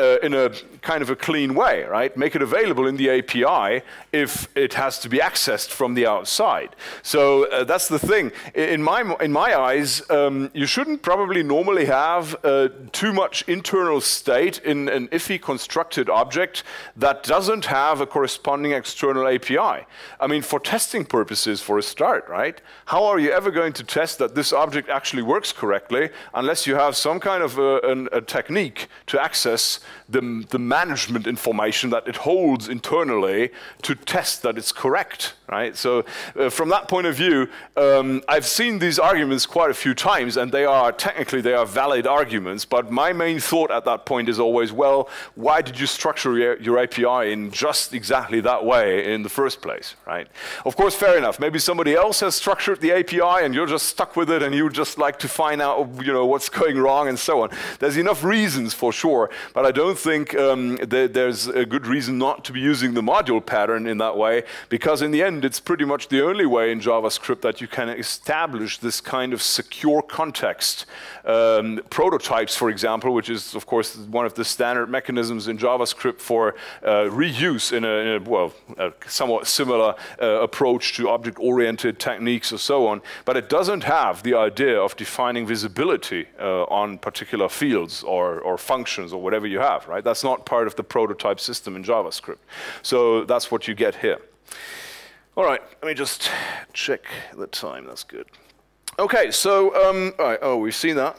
Uh, in a kind of a clean way, right? Make it available in the A P I if it has to be accessed from the outside. So uh, that's the thing. In my, in my eyes, um, you shouldn't probably normally have uh, too much internal state in an iffy constructed object that doesn't have a corresponding external A P I. I mean, for testing purposes, for a start, right? How are you ever going to test that this object actually works correctly unless you have some kind of a, an, a technique to access The, the management information that it holds internally to test that it's correct, right? So uh, from that point of view, um, I've seen these arguments quite a few times, and they are, technically, they are valid arguments, but my main thought at that point is always, well, why did you structure your, your A P I in just exactly that way in the first place, right? Of course, fair enough. Maybe somebody else has structured the A P I, and you're just stuck with it, and you just like to find out, you know, what's going wrong and so on. There's enough reasons for sure, but I don't think um, th there's a good reason not to be using the module pattern in that way, because in the end, it's pretty much the only way in JavaScript that you can establish this kind of secure context. Um, prototypes, for example, which is, of course, one of the standard mechanisms in JavaScript for uh, reuse in a, in a well, a somewhat similar uh, approach to object-oriented techniques or so on, but it doesn't have the idea of defining visibility uh, on particular fields or, or functions or whatever you have, right? That's not part of the prototype system in JavaScript. So that's what you get here. All right, let me just check the time. That's good. Okay, so, um, all right, oh, we've seen that.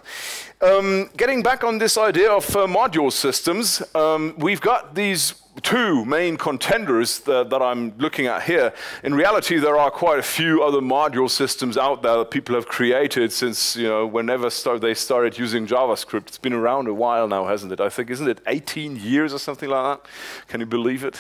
Um, getting back on this idea of uh, module systems, um, we've got these two main contenders that, that I'm looking at here. In reality, there are quite a few other module systems out there that people have created since, you know, whenever start they started using JavaScript. It's been around a while now, hasn't it? I think, isn't it eighteen years or something like that? Can you believe it?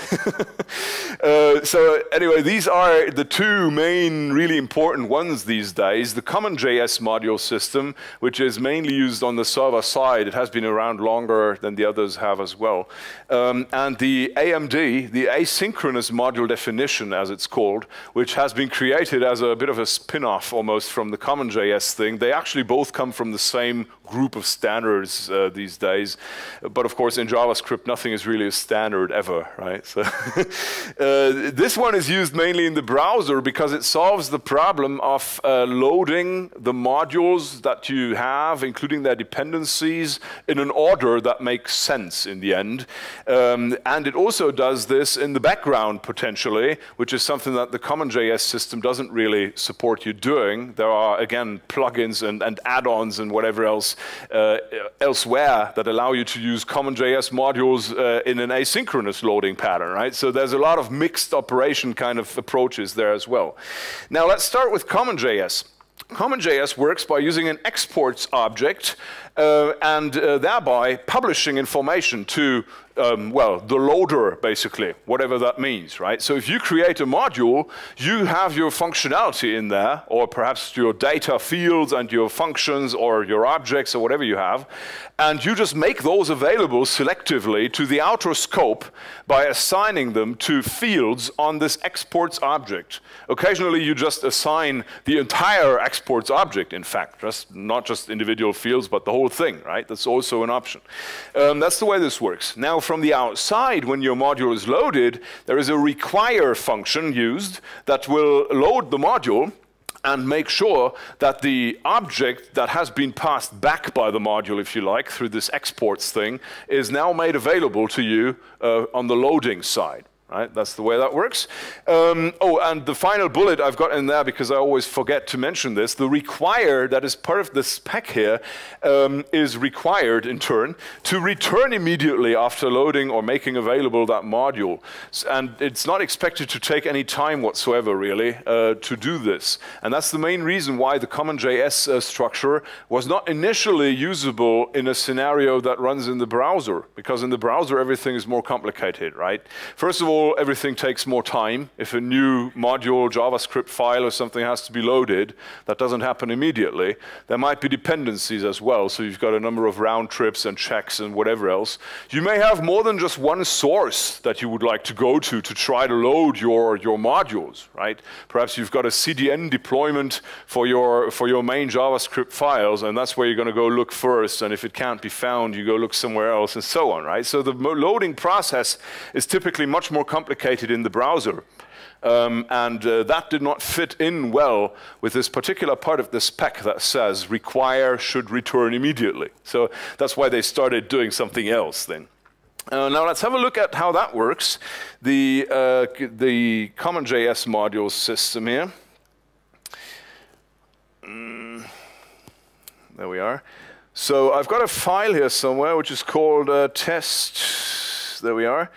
uh, so anyway, these are the two main really important ones these days. The CommonJS module system, which is mainly used on on the server side. It has been around longer than the others have as well. Um, and the A M D, the asynchronous module definition, as it's called, which has been created as a bit of a spin-off almost from the CommonJS thing, they actually both come from the same group of standards uh, these days. But of course, in JavaScript, nothing is really a standard ever, right? So uh, this one is used mainly in the browser because it solves the problem of uh, loading the modules that you have, including their dependencies, in an order that makes sense in the end. Um, and it also does this in the background, potentially, which is something that the CommonJS system doesn't really support you doing. There are, again, plugins and, and add-ons and whatever else uh, elsewhere that allow you to use CommonJS modules uh, in an asynchronous loading pattern, right? So there's a lot of mixed operation kind of approaches there as well. Now let's start with CommonJS. CommonJS works by using an exports object uh, and uh, thereby publishing information to, um, well, the loader, basically, whatever that means, right? So if you create a module, you have your functionality in there, or perhaps your data fields and your functions or your objects or whatever you have, and you just make those available selectively to the outer scope by assigning them to fields on this exports object. Occasionally, you just assign the entire exports object, in fact, just not just individual fields, but the whole thing, right? That's also an option. Um, that's the way this works. Now, from the outside, when your module is loaded, there is a require function used that will load the module and make sure that the object that has been passed back by the module, if you like, through this exports thing, is now made available to you uh, on the loading side. Right? That's the way that works. Um, oh, and the final bullet I've got in there, because I always forget to mention this, the require that is part of the spec here um, is required, in turn, to return immediately after loading or making available that module. And it's not expected to take any time whatsoever, really, uh, to do this. And that's the main reason why the CommonJS uh, structure was not initially usable in a scenario that runs in the browser, because in the browser, everything is more complicated, right? First of all, everything takes more time. If a new module, JavaScript file or something has to be loaded, that doesn't happen immediately. There might be dependencies as well, so you've got a number of round trips and checks and whatever else. You may have more than just one source that you would like to go to to try to load your, your modules, right? Perhaps you've got a C D N deployment for your, for your main JavaScript files, and that's where you're going to go look first, and if it can't be found, you go look somewhere else and so on, right? So the loading process is typically much more complicated in the browser. Um, and uh, that did not fit in well with this particular part of the spec that says require should return immediately. So that's why they started doing something else then. Uh, now let's have a look at how that works. The, uh, the CommonJS module system here. Mm, there we are. So I've got a file here somewhere which is called uh, test. There we are.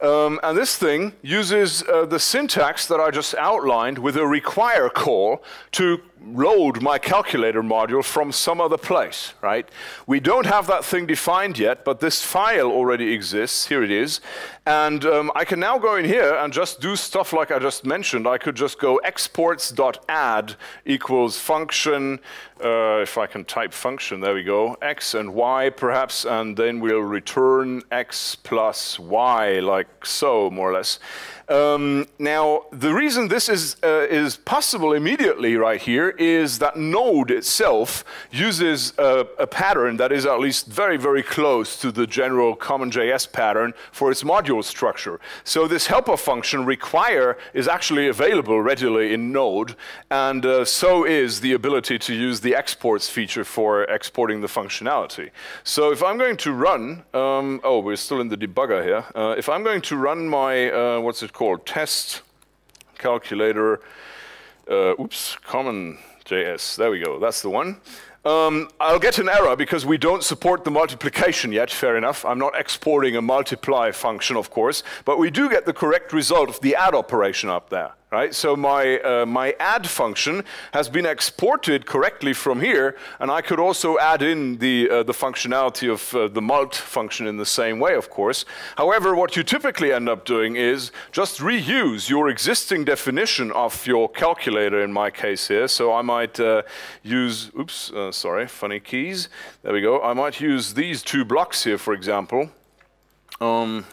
Um, and this thing uses uh, the syntax that I just outlined with a require call to load my calculator module from some other place, right? We don't have that thing defined yet, but this file already exists. Here it is. And um, I can now go in here and just do stuff like I just mentioned. I could just go exports.add equals function. Uh, if I can type function, there we go. X and Y perhaps, and then we'll return X plus Y, like so, more or less. Um, now, the reason this is, uh, is possible immediately right here is that Node itself uses a, a pattern that is at least very, very close to the general CommonJS pattern for its module structure. So this helper function require is actually available readily in Node, and uh, so is the ability to use the exports feature for exporting the functionality. So if I'm going to run, um, oh, we're still in the debugger here. Uh, if I'm going to run my, uh, what's it called? called test calculator, uh, oops, CommonJS, there we go, that's the one. Um, I'll get an error because we don't support the multiplication yet, fair enough. I'm not exporting a multiply function, of course, but we do get the correct result of the add operation up there. Right? So my, uh, my add function has been exported correctly from here, and I could also add in the, uh, the functionality of uh, the mult function in the same way, of course. However, what you typically end up doing is just reuse your existing definition of your calculator in my case here. So I might uh, use, oops, uh, sorry, funny keys. There we go. I might use these two blocks here, for example. Um,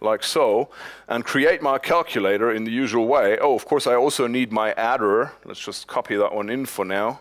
like so, and create my calculator in the usual way. Oh, of course, I also need my adder. Let's just copy that one in for now.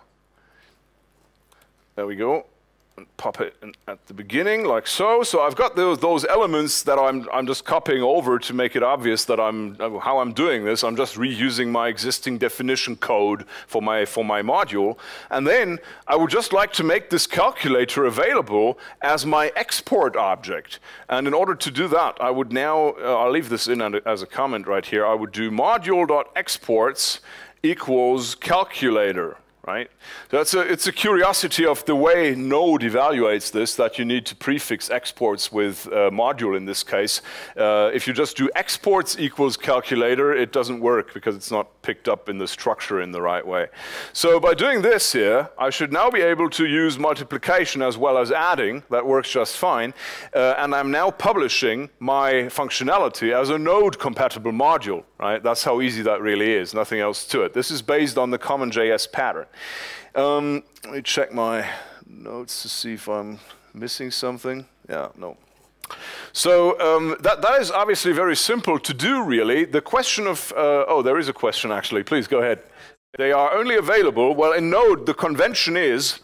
There we go. And pop it in at the beginning, like so. So I've got those, those elements that I'm, I'm just copying over to make it obvious that I'm, how I'm doing this. I'm just reusing my existing definition code for my, for my module. And then I would just like to make this calculator available as my export object. And in order to do that, I would now, uh, I'll leave this in as a comment right here, I would do module.exports equals calculator. Right? So that's a, it's a curiosity of the way Node evaluates this, that you need to prefix exports with uh, module in this case. Uh, if you just do exports equals calculator, it doesn't work because it's not picked up in the structure in the right way. So by doing this here, I should now be able to use multiplication as well as adding. That works just fine. Uh, and I'm now publishing my functionality as a Node-compatible module. Right? That's how easy that really is, nothing else to it. This is based on the CommonJS pattern. Um, let me check my notes to see if I'm missing something. Yeah, no. So um, that, that is obviously very simple to do, really. The question of, uh, oh, there is a question, actually. Please, go ahead. They are only available, well, in Node, the convention is,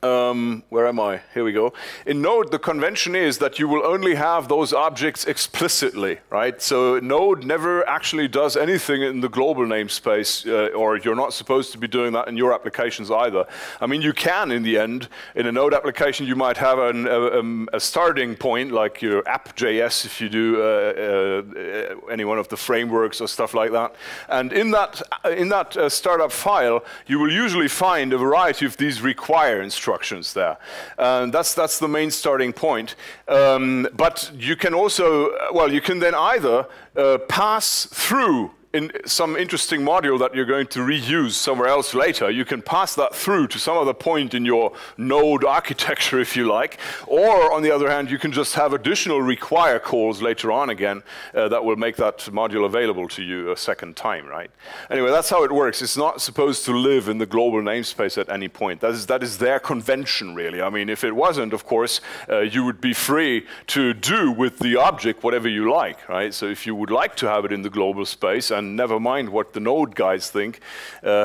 Um, where am I? Here we go. In Node, the convention is that you will only have those objects explicitly, right? So Node never actually does anything in the global namespace, uh, or you're not supposed to be doing that in your applications either. I mean, you can in the end. In a Node application, you might have an, a, um, a starting point, like your app.js, if you do uh, uh, any one of the frameworks or stuff like that. And in that, in that uh, startup file, you will usually find a variety of these require instructions. Instructions there. Um, that's, that's the main starting point. Um, but you can also, well, you can then either uh, pass through in some interesting module that you're going to reuse somewhere else later. You can pass that through to some other point in your Node architecture, if you like. Or, on the other hand, you can just have additional require calls later on again uh, that will make that module available to you a second time, right? Anyway, that's how it works. It's not supposed to live in the global namespace at any point. That is, that is their convention, really. I mean, if it wasn't, of course, uh, you would be free to do with the object whatever you like, right? So if you would like to have it in the global space, and never mind what the Node guys think, uh,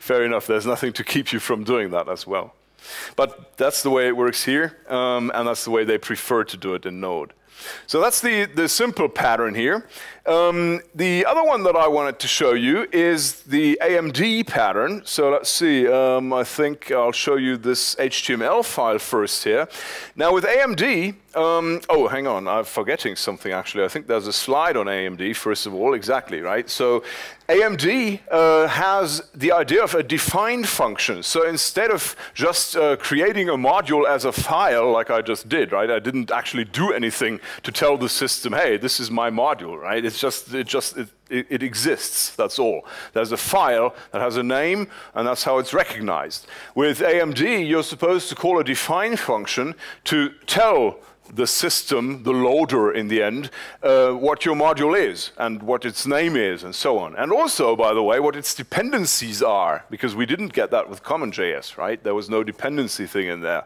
fair enough, there's nothing to keep you from doing that as well. But that's the way it works here, um, and that's the way they prefer to do it in Node. So that's the, the simple pattern here. Um, the other one that I wanted to show you is the A M D pattern. So let's see, um, I think I'll show you this H T M L file first here. Now with A M D, um, oh, hang on, I'm forgetting something actually. I think there's a slide on A M D, first of all, exactly, right? So A M D uh, has the idea of a defined function. So instead of just uh, creating a module as a file like I just did, right? I didn't actually do anything to tell the system, hey, this is my module, right? It's just, it just, it, it exists, that's all. There's a file that has a name, and that's how it's recognized. With A M D, you're supposed to call a define function to tell the system, the loader in the end, uh, what your module is and what its name is and so on. And also, by the way, what its dependencies are, because we didn't get that with CommonJS, right? There was no dependency thing in there.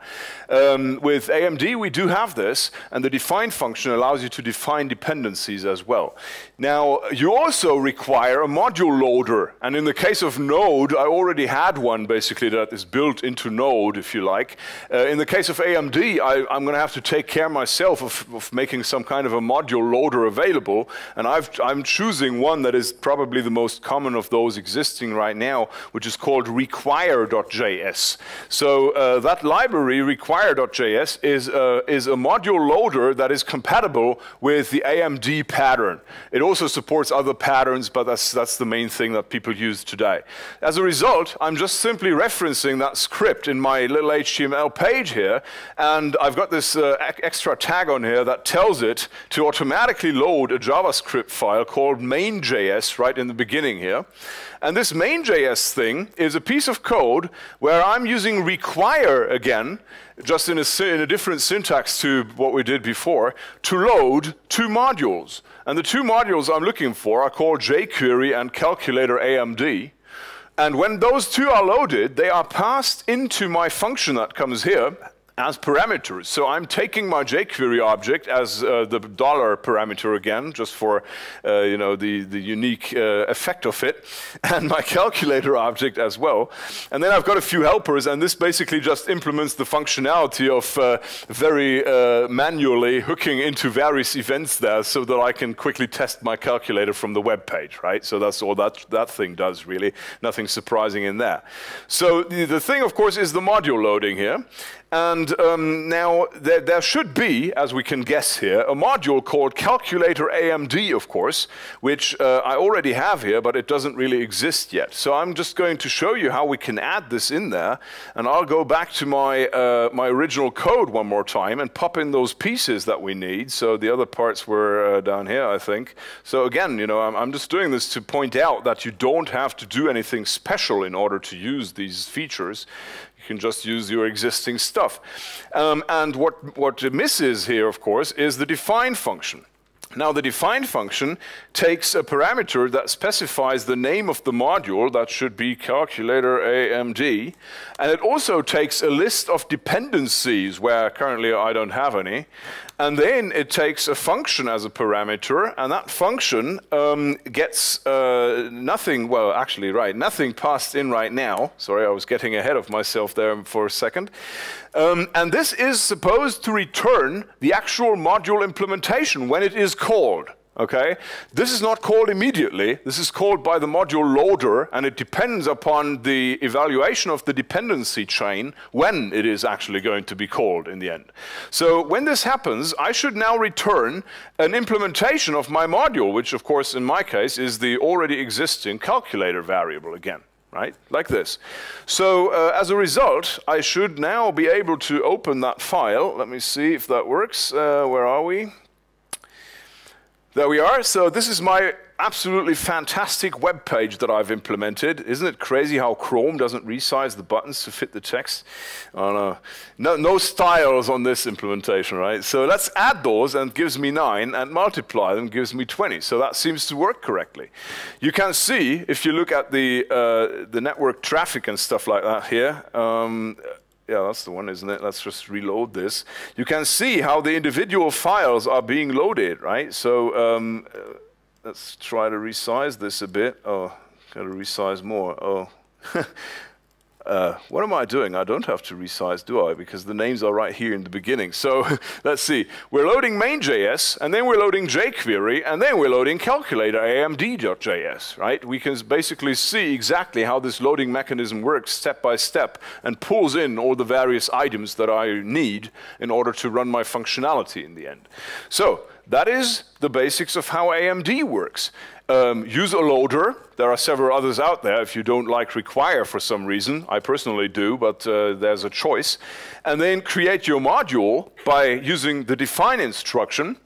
Um, with A M D, we do have this, and the define function allows you to define dependencies as well. Now, you also require a module loader, and in the case of Node, I already had one, basically, that is built into Node, if you like. Uh, in the case of A M D, I, I'm going to have to take care myself of, of making some kind of a module loader available, and I've, I'm choosing one that is probably the most common of those existing right now, which is called require.js. So uh, that library, require.js, is, uh, is a module loader that is compatible with the A M D pattern. It also supports other patterns, but that's, that's the main thing that people use today. As a result, I'm just simply referencing that script in my little H T M L page here, and I've got this uh, extra extra tag on here that tells it to automatically load a JavaScript file called main.js right in the beginning here. And this main.js thing is a piece of code where I'm using require again, just in a, in a different syntax to what we did before, to load two modules. And the two modules I'm looking for are called jQuery and calculator A M D. And when those two are loaded, they are passed into my function that comes here as parameters. So I'm taking my jQuery object as uh, the dollar parameter again, just for uh, you know, the, the unique uh, effect of it, and my calculator object as well. And then I've got a few helpers, and this basically just implements the functionality of uh, very uh, manually hooking into various events there so that I can quickly test my calculator from the web page, right? So that's all that, that thing does, really. Nothing surprising in there. So the, the thing, of course, is the module loading here. And um, now there, there should be, as we can guess here, a module called Calculator A M D, of course, which uh, I already have here, but it doesn't really exist yet. So I'm just going to show you how we can add this in there, and I'll go back to my, uh, my original code one more time and pop in those pieces that we need. So the other parts were uh, down here, I think. So again, you know, I'm, I'm just doing this to point out that you don't have to do anything special in order to use these features. You can just use your existing stuff. Um, and what, what misses here, of course, is the define function. Now, the define function takes a parameter that specifies the name of the module, that should be calculator A M D, and it also takes a list of dependencies, where currently I don't have any, and then it takes a function as a parameter, and that function um, gets uh, nothing, well, actually, right, nothing passed in right now. Sorry, I was getting ahead of myself there for a second. Um, and this is supposed to return the actual module implementation when it is called. Okay? This is not called immediately. This is called by the module loader, and it depends upon the evaluation of the dependency chain when it is actually going to be called in the end. So when this happens, I should now return an implementation of my module, which of course in my case is the already existing calculator variable again. Right? Like this. So uh, as a result, I should now be able to open that file. Let me see if that works. Uh, where are we? There we are. So this is my absolutely fantastic web page that I've implemented. Isn't it crazy how Chrome doesn't resize the buttons to fit the text? Oh, no. No, no styles on this implementation, right? So let's add those, and it gives me nine, and multiply them, gives me twenty. So that seems to work correctly. You can see, if you look at the, uh, the network traffic and stuff like that here, um, yeah, that's the one, isn't it? Let's just reload this. You can see how the individual files are being loaded, right? So um, uh, let's try to resize this a bit. Oh, gotta resize more. Oh, uh, what am I doing? I don't have to resize, do I? Because the names are right here in the beginning. So let's see. We're loading main.js, and then we're loading jQuery, and then we're loading calculator A M D.js, right? We can basically see exactly how this loading mechanism works step by step and pulls in all the various items that I need in order to run my functionality in the end. So that is the basics of how A M D works. Um, use a loader. There are several others out there if you don't like require for some reason. I personally do, but uh, there's a choice. And then create your module by using the define instruction.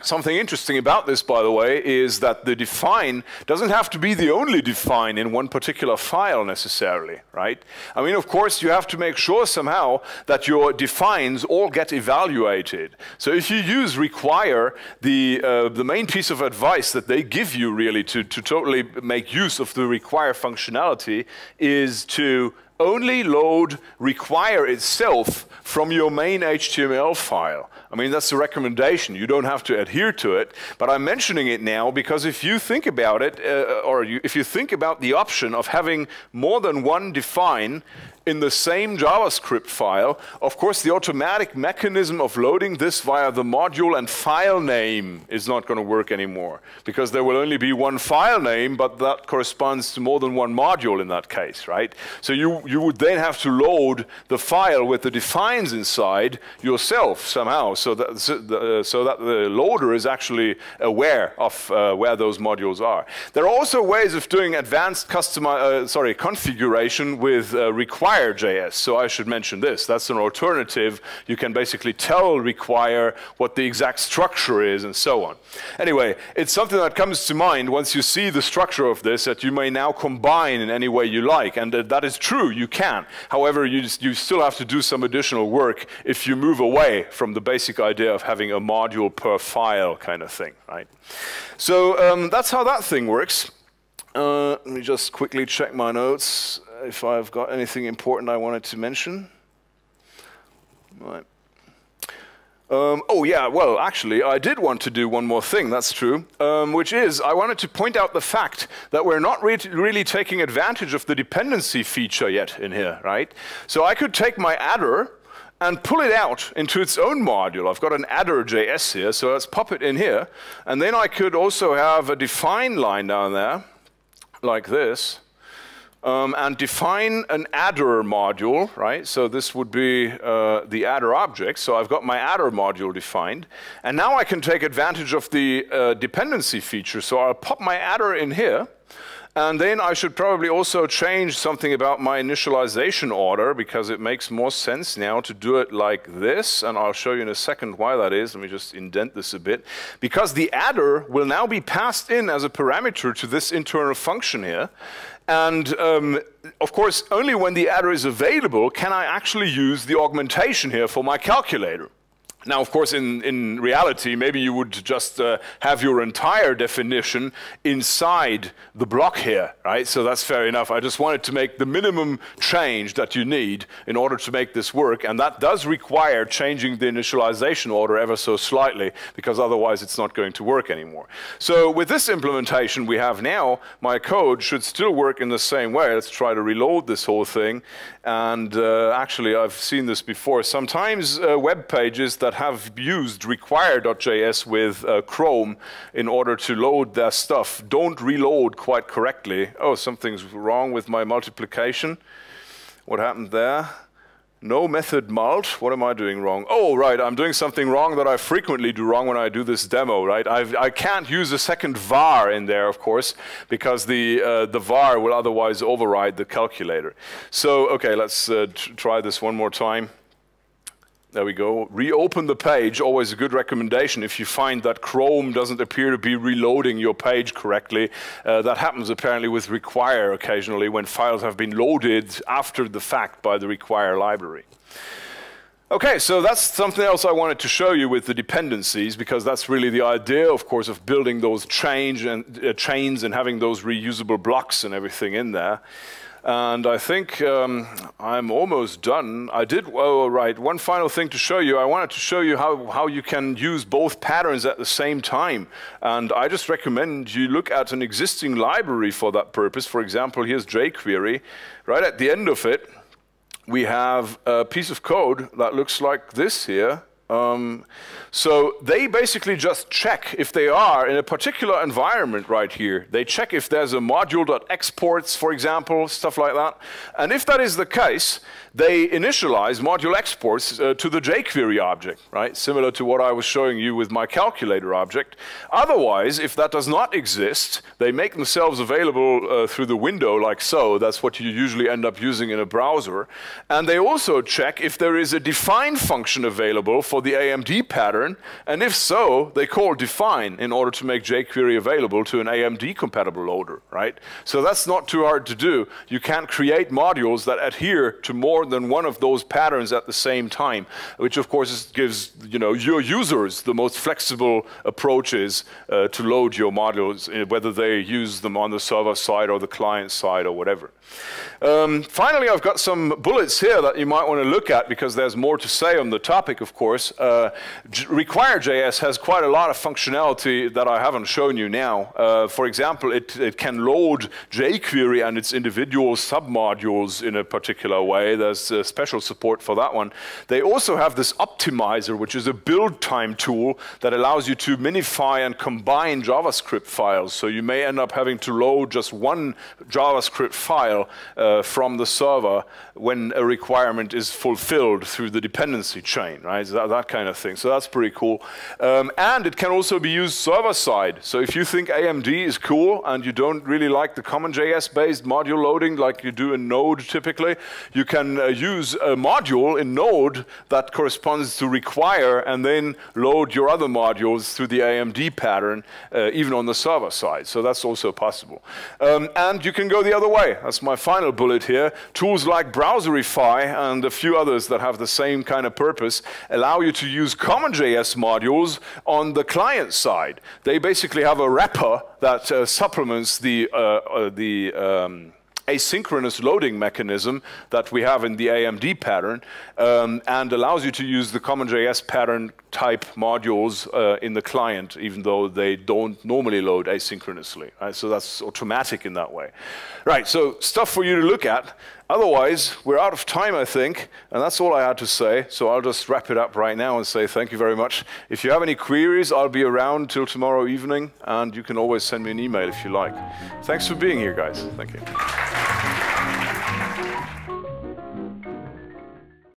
Something interesting about this, by the way, is that the define doesn't have to be the only define in one particular file necessarily, right? I mean, of course, you have to make sure somehow that your defines all get evaluated. So if you use require, the, uh, the main piece of advice that they give you really to, to totally make use of the require functionality is to only load require itself from your main H T M L file. I mean, that's the recommendation. You don't have to adhere to it, but I'm mentioning it now because if you think about it, uh, or you, if you think about the option of having more than one define in the same JavaScript file, of course, the automatic mechanism of loading this via the module and file name is not going to work anymore because there will only be one file name, but that corresponds to more than one module in that case, right? So you, you would then have to load the file with the defines inside yourself somehow, so that, so the, so that the loader is actually aware of uh, where those modules are. There are also ways of doing advanced customer, uh, sorry, configuration with uh, require dot J S. So I should mention this. That's an alternative. You can basically tell require what the exact structure is and so on. Anyway, it's something that comes to mind once you see the structure of this, that you may now combine in any way you like, and that, that is true, you can. However, you, just, you still have to do some additional work if you move away from the basic idea of having a module per file kind of thing, right? So um, that's how that thing works. Uh, let me just quickly check my notes if I've got anything important I wanted to mention. Right. Um, oh yeah, well actually I did want to do one more thing, that's true, um, which is I wanted to point out the fact that we're not re really taking advantage of the dependency feature yet in here, right? So I could take my adder and pull it out into its own module. I've got an adder dot J S here, so let's pop it in here, and then I could also have a define line down there, like this, Um, and define an adder module, right? So this would be uh, the adder object. So I've got my adder module defined. And now I can take advantage of the uh, dependency feature. So I'll pop my adder in here. And then I should probably also change something about my initialization order, because it makes more sense now to do it like this. And I'll show you in a second why that is. Let me just indent this a bit. Because the adder will now be passed in as a parameter to this internal function here. And um, of course, only when the adder is available can I actually use the augmentation here for my calculator. Now, of course, in, in reality, maybe you would just uh, have your entire definition inside the block here, right? So that's fair enough. I just wanted to make the minimum change that you need in order to make this work, and that does require changing the initialization order ever so slightly, because otherwise it's not going to work anymore. So with this implementation we have now, my code should still work in the same way. Let's try to reload this whole thing, and uh, actually I've seen this before. Sometimes uh, web pages that have used require dot J S with uh, Chrome in order to load their stuff don't reload quite correctly. Oh, something's wrong with my multiplication. What happened there? No method mult. What am I doing wrong? Oh, right, I'm doing something wrong that I frequently do wrong when I do this demo, right? I've, I can't use a second var in there, of course, because the, uh, the var will otherwise override the calculator. So, okay, let's uh, tr try this one more time. There we go. Reopen the page, always a good recommendation if you find that Chrome doesn't appear to be reloading your page correctly. Uh, that happens apparently with require occasionally when files have been loaded after the fact by the require library. Okay, so that's something else I wanted to show you with the dependencies, because that's really the idea, of course, of building those change and, uh, chains and having those reusable blocks and everything in there. And I think um, I'm almost done. I did, oh, right, one final thing to show you. I wanted to show you how, how you can use both patterns at the same time. And I just recommend you look at an existing library for that purpose. For example, here's jQuery. Right at the end of it, we have a piece of code that looks like this here. Um, so they basically just check if they are in a particular environment right here. They check if there's a module that exports, for example, stuff like that. And if that is the case, they initialize module exports uh, to the jQuery object, right? Similar to what I was showing you with my calculator object. Otherwise, if that does not exist, they make themselves available uh, through the window like so. That's what you usually end up using in a browser. And they also check if there is a define function available for the A M D pattern, and if so, they call define in order to make jQuery available to an A M D compatible loader, right? So that's not too hard to do. You can create modules that adhere to more than one of those patterns at the same time, which of course gives, you know, your users the most flexible approaches uh, to load your modules, whether they use them on the server side or the client side or whatever. Um, finally, I've got some bullets here that you might want to look at, because there's more to say on the topic, of course. is uh, require dot J S has quite a lot of functionality that I haven't shown you now. Uh, for example, it, it can load jQuery and its individual submodules in a particular way. There's uh, special support for that one. They also have this optimizer, which is a build time tool that allows you to minify and combine JavaScript files. So you may end up having to load just one JavaScript file uh, from the server when a requirement is fulfilled through the dependency chain, right? So that, that kind of thing. So that's pretty cool. Um, and it can also be used server-side. So if you think A M D is cool and you don't really like the Common J S-based module loading like you do in Node typically, you can uh, use a module in Node that corresponds to require and then load your other modules through the A M D pattern, uh, even on the server side. So that's also possible. Um, and you can go the other way. That's my final bullet here. Tools like Browserify and a few others that have the same kind of purpose allow you to use Common J S modules on the client side. They basically have a wrapper that uh, supplements the, uh, uh, the um, asynchronous loading mechanism that we have in the A M D pattern um, and allows you to use the Common J S pattern type modules uh, in the client, even though they don't normally load asynchronously. Right? So that's automatic in that way. Right, so stuff for you to look at. Otherwise, we're out of time, I think, and that's all I had to say. So I'll just wrap it up right now and say thank you very much. If you have any queries, I'll be around till tomorrow evening, and you can always send me an email if you like. Thanks for being here, guys. Thank you.